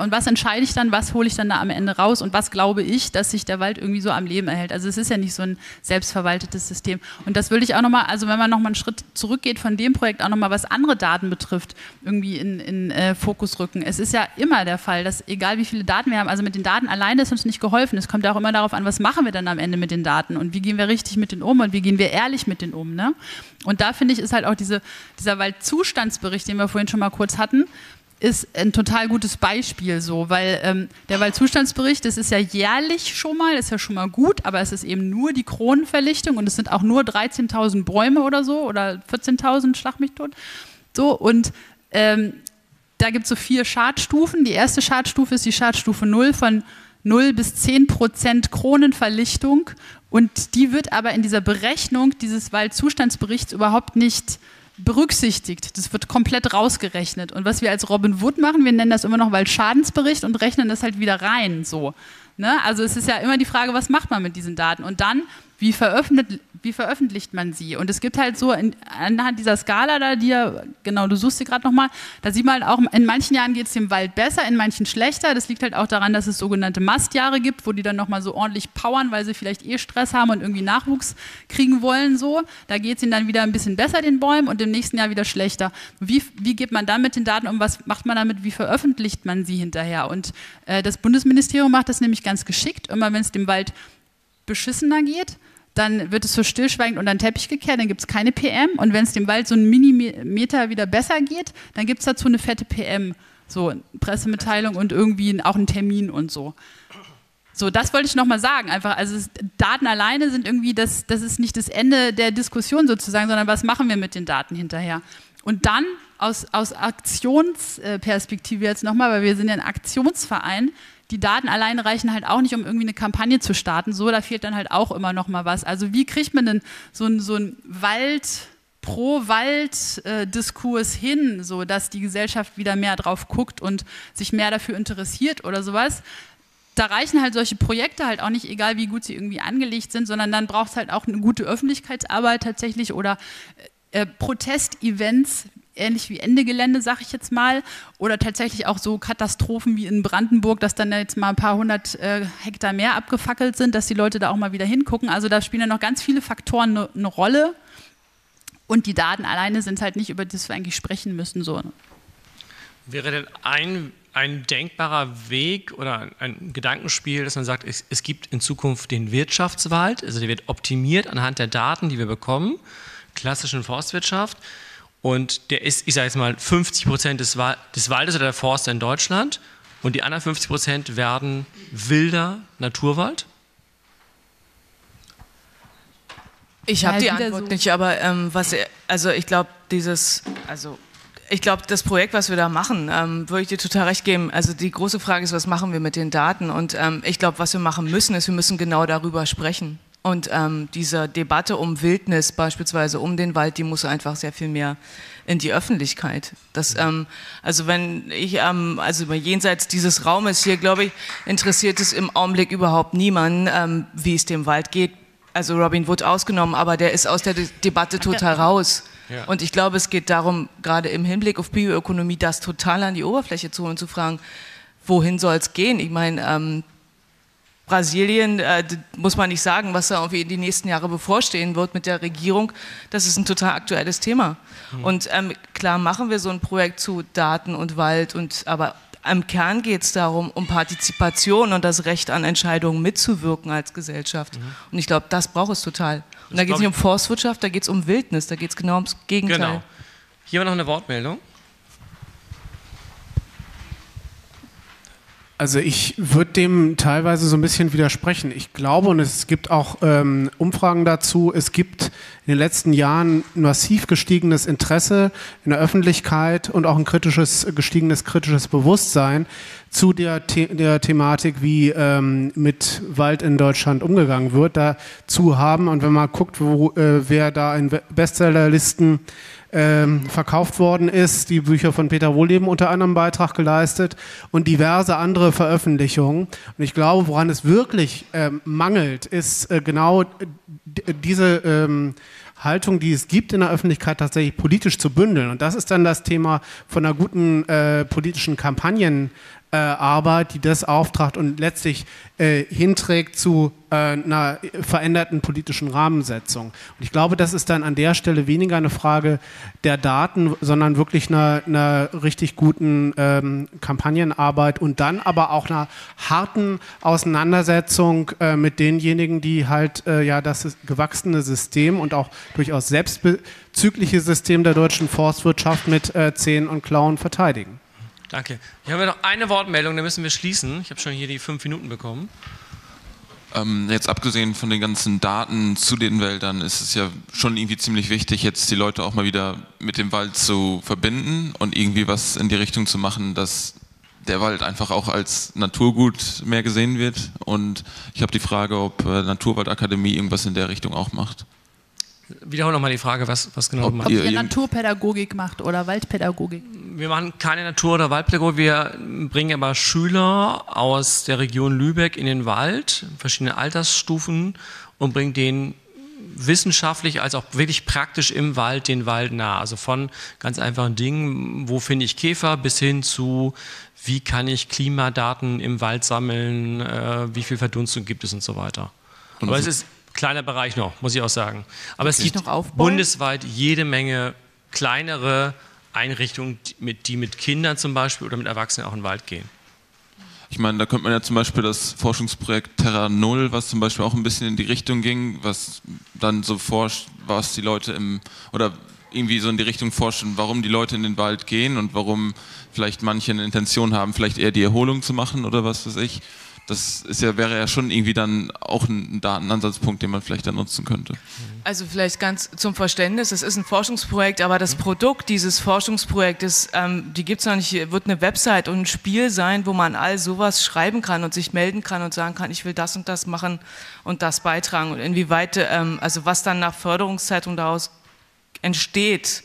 Und was entscheide ich dann, was hole ich dann da am Ende raus und was glaube ich, dass sich der Wald irgendwie so am Leben erhält. Also es ist ja nicht so ein selbstverwaltetes System. Und das würde ich auch nochmal, also wenn man nochmal einen Schritt zurückgeht von dem Projekt, auch nochmal was andere Daten betrifft, irgendwie in, in äh, Fokus rücken. Es ist ja immer der Fall, dass egal wie viele Daten wir haben, also mit den Daten alleine ist uns nicht geholfen. Es kommt ja auch immer darauf an, was machen wir dann am Ende mit den Daten und wie gehen wir richtig mit denen um und wie gehen wir ehrlich mit denen um. Ne? Und da finde ich, ist halt auch diese, dieser Waldzustandsbericht, den wir vorhin schon mal kurz hatten, ist ein total gutes Beispiel so, weil ähm, der Waldzustandsbericht, das ist ja jährlich schon mal, ist ja schon mal gut, aber es ist eben nur die Kronenverlichtung und es sind auch nur dreizehntausend Bäume oder so oder vierzehntausend, schlag mich tot. So, und ähm, da gibt es so vier Schadstufen. Die erste Schadstufe ist die Schadstufe null von null bis zehn Prozent Kronenverlichtung und die wird aber in dieser Berechnung dieses Waldzustandsberichts überhaupt nicht berücksichtigt. Das wird komplett rausgerechnet. Und was wir als Robin Wood machen, wir nennen das immer noch Waldschadensbericht und rechnen das halt wieder rein. So. Ne? Also es ist ja immer die Frage, was macht man mit diesen Daten? Und dann, wie veröffentlicht, wie veröffentlicht man sie? Und es gibt halt so in, anhand dieser Skala da, die ja, genau, du suchst sie gerade nochmal, da sieht man halt auch, in manchen Jahren geht es dem Wald besser, in manchen schlechter. Das liegt halt auch daran, dass es sogenannte Mastjahre gibt, wo die dann nochmal so ordentlich powern, weil sie vielleicht eh Stress haben und irgendwie Nachwuchs kriegen wollen. So. Da geht es ihnen dann wieder ein bisschen besser, den Bäumen, und im nächsten Jahr wieder schlechter. Wie, wie geht man dann mit den Daten um? Was macht man damit? Wie veröffentlicht man sie hinterher? Und äh, das Bundesministerium macht das nämlich ganz geschickt. Immer wenn es dem Wald beschissener geht, dann wird es so stillschweigend unter den Teppich gekehrt, dann gibt es keine P M, und wenn es dem Wald so einen Millimeter wieder besser geht, dann gibt es dazu eine fette P M, so Pressemitteilung und irgendwie auch einen Termin und so. So, das wollte ich nochmal sagen, einfach, also es, Daten alleine sind irgendwie, das, das ist nicht das Ende der Diskussion sozusagen, sondern was machen wir mit den Daten hinterher? Und dann aus, aus Aktionsperspektive jetzt nochmal, weil wir sind ja ein Aktionsverein, die Daten alleine reichen halt auch nicht, um irgendwie eine Kampagne zu starten. So, da fehlt dann halt auch immer noch mal was. Also wie kriegt man denn so einen so einen Wald, Pro-Wald-Diskurs hin, so dass die Gesellschaft wieder mehr drauf guckt und sich mehr dafür interessiert oder sowas? Da reichen halt solche Projekte halt auch nicht, egal wie gut sie irgendwie angelegt sind, sondern dann braucht es halt auch eine gute Öffentlichkeitsarbeit tatsächlich oder äh, Protestevents, ähnlich wie Ende Gelände, sage ich jetzt mal, oder tatsächlich auch so Katastrophen wie in Brandenburg, dass dann jetzt mal ein paar hundert äh, Hektar mehr abgefackelt sind, dass die Leute da auch mal wieder hingucken. Also da spielen ja noch ganz viele Faktoren eine ne Rolle, und die Daten alleine sind halt nicht, über das wir eigentlich sprechen müssen. So. Wäre denn ein, ein denkbarer Weg oder ein Gedankenspiel, dass man sagt, es, es gibt in Zukunft den Wirtschaftswald, also der wird optimiert anhand der Daten, die wir bekommen, klassischen Forstwirtschaft, und der ist, ich sage jetzt mal, fünfzig Prozent des, Wa des Waldes oder der Forste in Deutschland, und die anderen fünfzig Prozent werden wilder Naturwald? Ich habe die Antwort so nicht, aber ähm, was, also ich glaube, dieses, also ich glaube, das Projekt, was wir da machen, ähm, würde ich dir total recht geben. Also die große Frage ist, was machen wir mit den Daten? Und ähm, ich glaube, was wir machen müssen, ist, wir müssen genau darüber sprechen. Und ähm, diese Debatte um Wildnis, beispielsweise um den Wald, die muss einfach sehr viel mehr in die Öffentlichkeit. Das, ähm, also wenn ich, ähm, also jenseits dieses Raumes hier, glaube ich, interessiert es im Augenblick überhaupt niemanden, ähm, wie es dem Wald geht. Also Robin Wood ausgenommen, aber der ist aus der De- Debatte total raus. Ja. Und ich glaube, es geht darum, gerade im Hinblick auf Bioökonomie, das total an die Oberfläche zu holen und zu fragen, wohin soll es gehen? Ich meine, ähm, Brasilien, äh, muss man nicht sagen, was da irgendwie in die nächsten Jahre bevorstehen wird mit der Regierung, das ist ein total aktuelles Thema. Mhm. Und ähm, klar machen wir so ein Projekt zu Daten und Wald, und aber im Kern geht es darum, um Partizipation und das Recht an Entscheidungen mitzuwirken als Gesellschaft. Mhm. Und ich glaube, das braucht es total. Und das da geht es nicht um Forstwirtschaft, da geht es um Wildnis, da geht es genau ums Gegenteil. Genau. Hier noch eine Wortmeldung. Also ich würde dem teilweise so ein bisschen widersprechen. Ich glaube, und es gibt auch ähm, Umfragen dazu, es gibt in den letzten Jahren ein massiv gestiegenes Interesse in der Öffentlichkeit und auch ein kritisches, gestiegenes kritisches Bewusstsein zu der, The der Thematik, wie ähm, mit Wald in Deutschland umgegangen wird, dazu haben. Und wenn man guckt, wo, äh, wer da in Bestsellerlisten Ähm, verkauft worden ist, die Bücher von Peter Wohlleben unter anderem Beitrag geleistet und diverse andere Veröffentlichungen. Und ich glaube, woran es wirklich ähm, mangelt, ist äh, genau diese ähm, Haltung, die es gibt in der Öffentlichkeit, tatsächlich politisch zu bündeln. Und das ist dann das Thema von einer guten äh, politischen Kampagnen. Äh, Arbeit, die das auftragt und letztlich äh, hinträgt zu äh, einer veränderten politischen Rahmensetzung. Und ich glaube, das ist dann an der Stelle weniger eine Frage der Daten, sondern wirklich einer, einer richtig guten ähm, Kampagnenarbeit und dann aber auch einer harten Auseinandersetzung äh, mit denjenigen, die halt äh, ja das gewachsene System und auch durchaus selbstbezügliche System der deutschen Forstwirtschaft mit äh, Zähnen und Klauen verteidigen. Danke. Ich habe noch eine Wortmeldung, da müssen wir schließen. Ich habe schon hier die fünf Minuten bekommen. Ähm, jetzt abgesehen von den ganzen Daten zu den Wäldern ist es ja schon irgendwie ziemlich wichtig, jetzt die Leute auch mal wieder mit dem Wald zu verbinden und irgendwie was in die Richtung zu machen, dass der Wald einfach auch als Naturgut mehr gesehen wird. Und ich habe die Frage, ob äh, Naturwaldakademie irgendwas in der Richtung auch macht. Wiederhole nochmal die Frage, was, was genau Ob macht. ihr, ihr Naturpädagogik macht oder Waldpädagogik? Wir machen keine Natur- oder Waldpädagogik, wir bringen aber Schüler aus der Region Lübeck in den Wald, verschiedene Altersstufen, und bringen denen wissenschaftlich als auch wirklich praktisch im Wald den Wald nah. Also von ganz einfachen Dingen, wo finde ich Käfer, bis hin zu, wie kann ich Klimadaten im Wald sammeln, äh, wie viel Verdunstung gibt es und so weiter. Und aber es ist kleiner Bereich noch, muss ich auch sagen. Aber es gibt bundesweit jede Menge kleinere Einrichtungen, die mit Kindern zum Beispiel oder mit Erwachsenen auch in den Wald gehen. Ich meine, da könnte man ja zum Beispiel das Forschungsprojekt Terra null, was zum Beispiel auch ein bisschen in die Richtung ging, was dann so forscht, was die Leute im, oder irgendwie so in die Richtung forschen, warum die Leute in den Wald gehen und warum vielleicht manche eine Intention haben, vielleicht eher die Erholung zu machen oder was weiß ich. Das ist ja, wäre ja schon irgendwie dann auch ein Datenansatzpunkt, den man vielleicht dann nutzen könnte. Also vielleicht ganz zum Verständnis, es ist ein Forschungsprojekt, aber das Produkt dieses Forschungsprojektes, ähm, die gibt es noch nicht, wird eine Website und ein Spiel sein, wo man all sowas schreiben kann und sich melden kann und sagen kann, ich will das und das machen und das beitragen. Und inwieweit, ähm, also was dann nach Förderungszeitung daraus entsteht,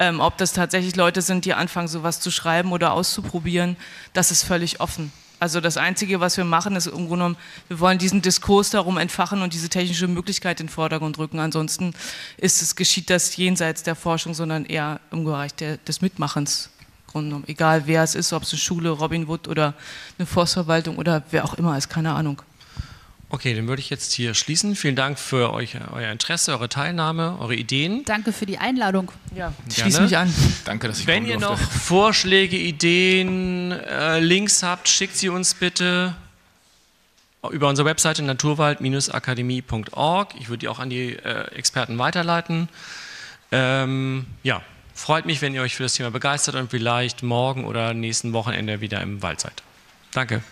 ähm, ob das tatsächlich Leute sind, die anfangen, sowas zu schreiben oder auszuprobieren, das ist völlig offen. Also das Einzige, was wir machen, ist im Grunde genommen, wir wollen diesen Diskurs darum entfachen und diese technische Möglichkeit in den Vordergrund rücken. Ansonsten ist es, geschieht das jenseits der Forschung, sondern eher im Bereich der, des Mitmachens. Im Grunde genommen. Egal wer es ist, ob es eine Schule, Robin Wood oder eine Forstverwaltung oder wer auch immer ist, keine Ahnung. Okay, dann würde ich jetzt hier schließen. Vielen Dank für euch, euer Interesse, eure Teilnahme, eure Ideen. Danke für die Einladung. Ja, ich schließe mich an. Danke, dass ich Wenn ihr noch Vorschläge, Ideen, äh, Links habt, schickt sie uns bitte über unsere Webseite naturwald Bindestrich akademie Punkt org. Ich würde die auch an die äh, Experten weiterleiten. Ähm, ja, freut mich, wenn ihr euch für das Thema begeistert und vielleicht morgen oder nächsten Wochenende wieder im Wald seid. Danke.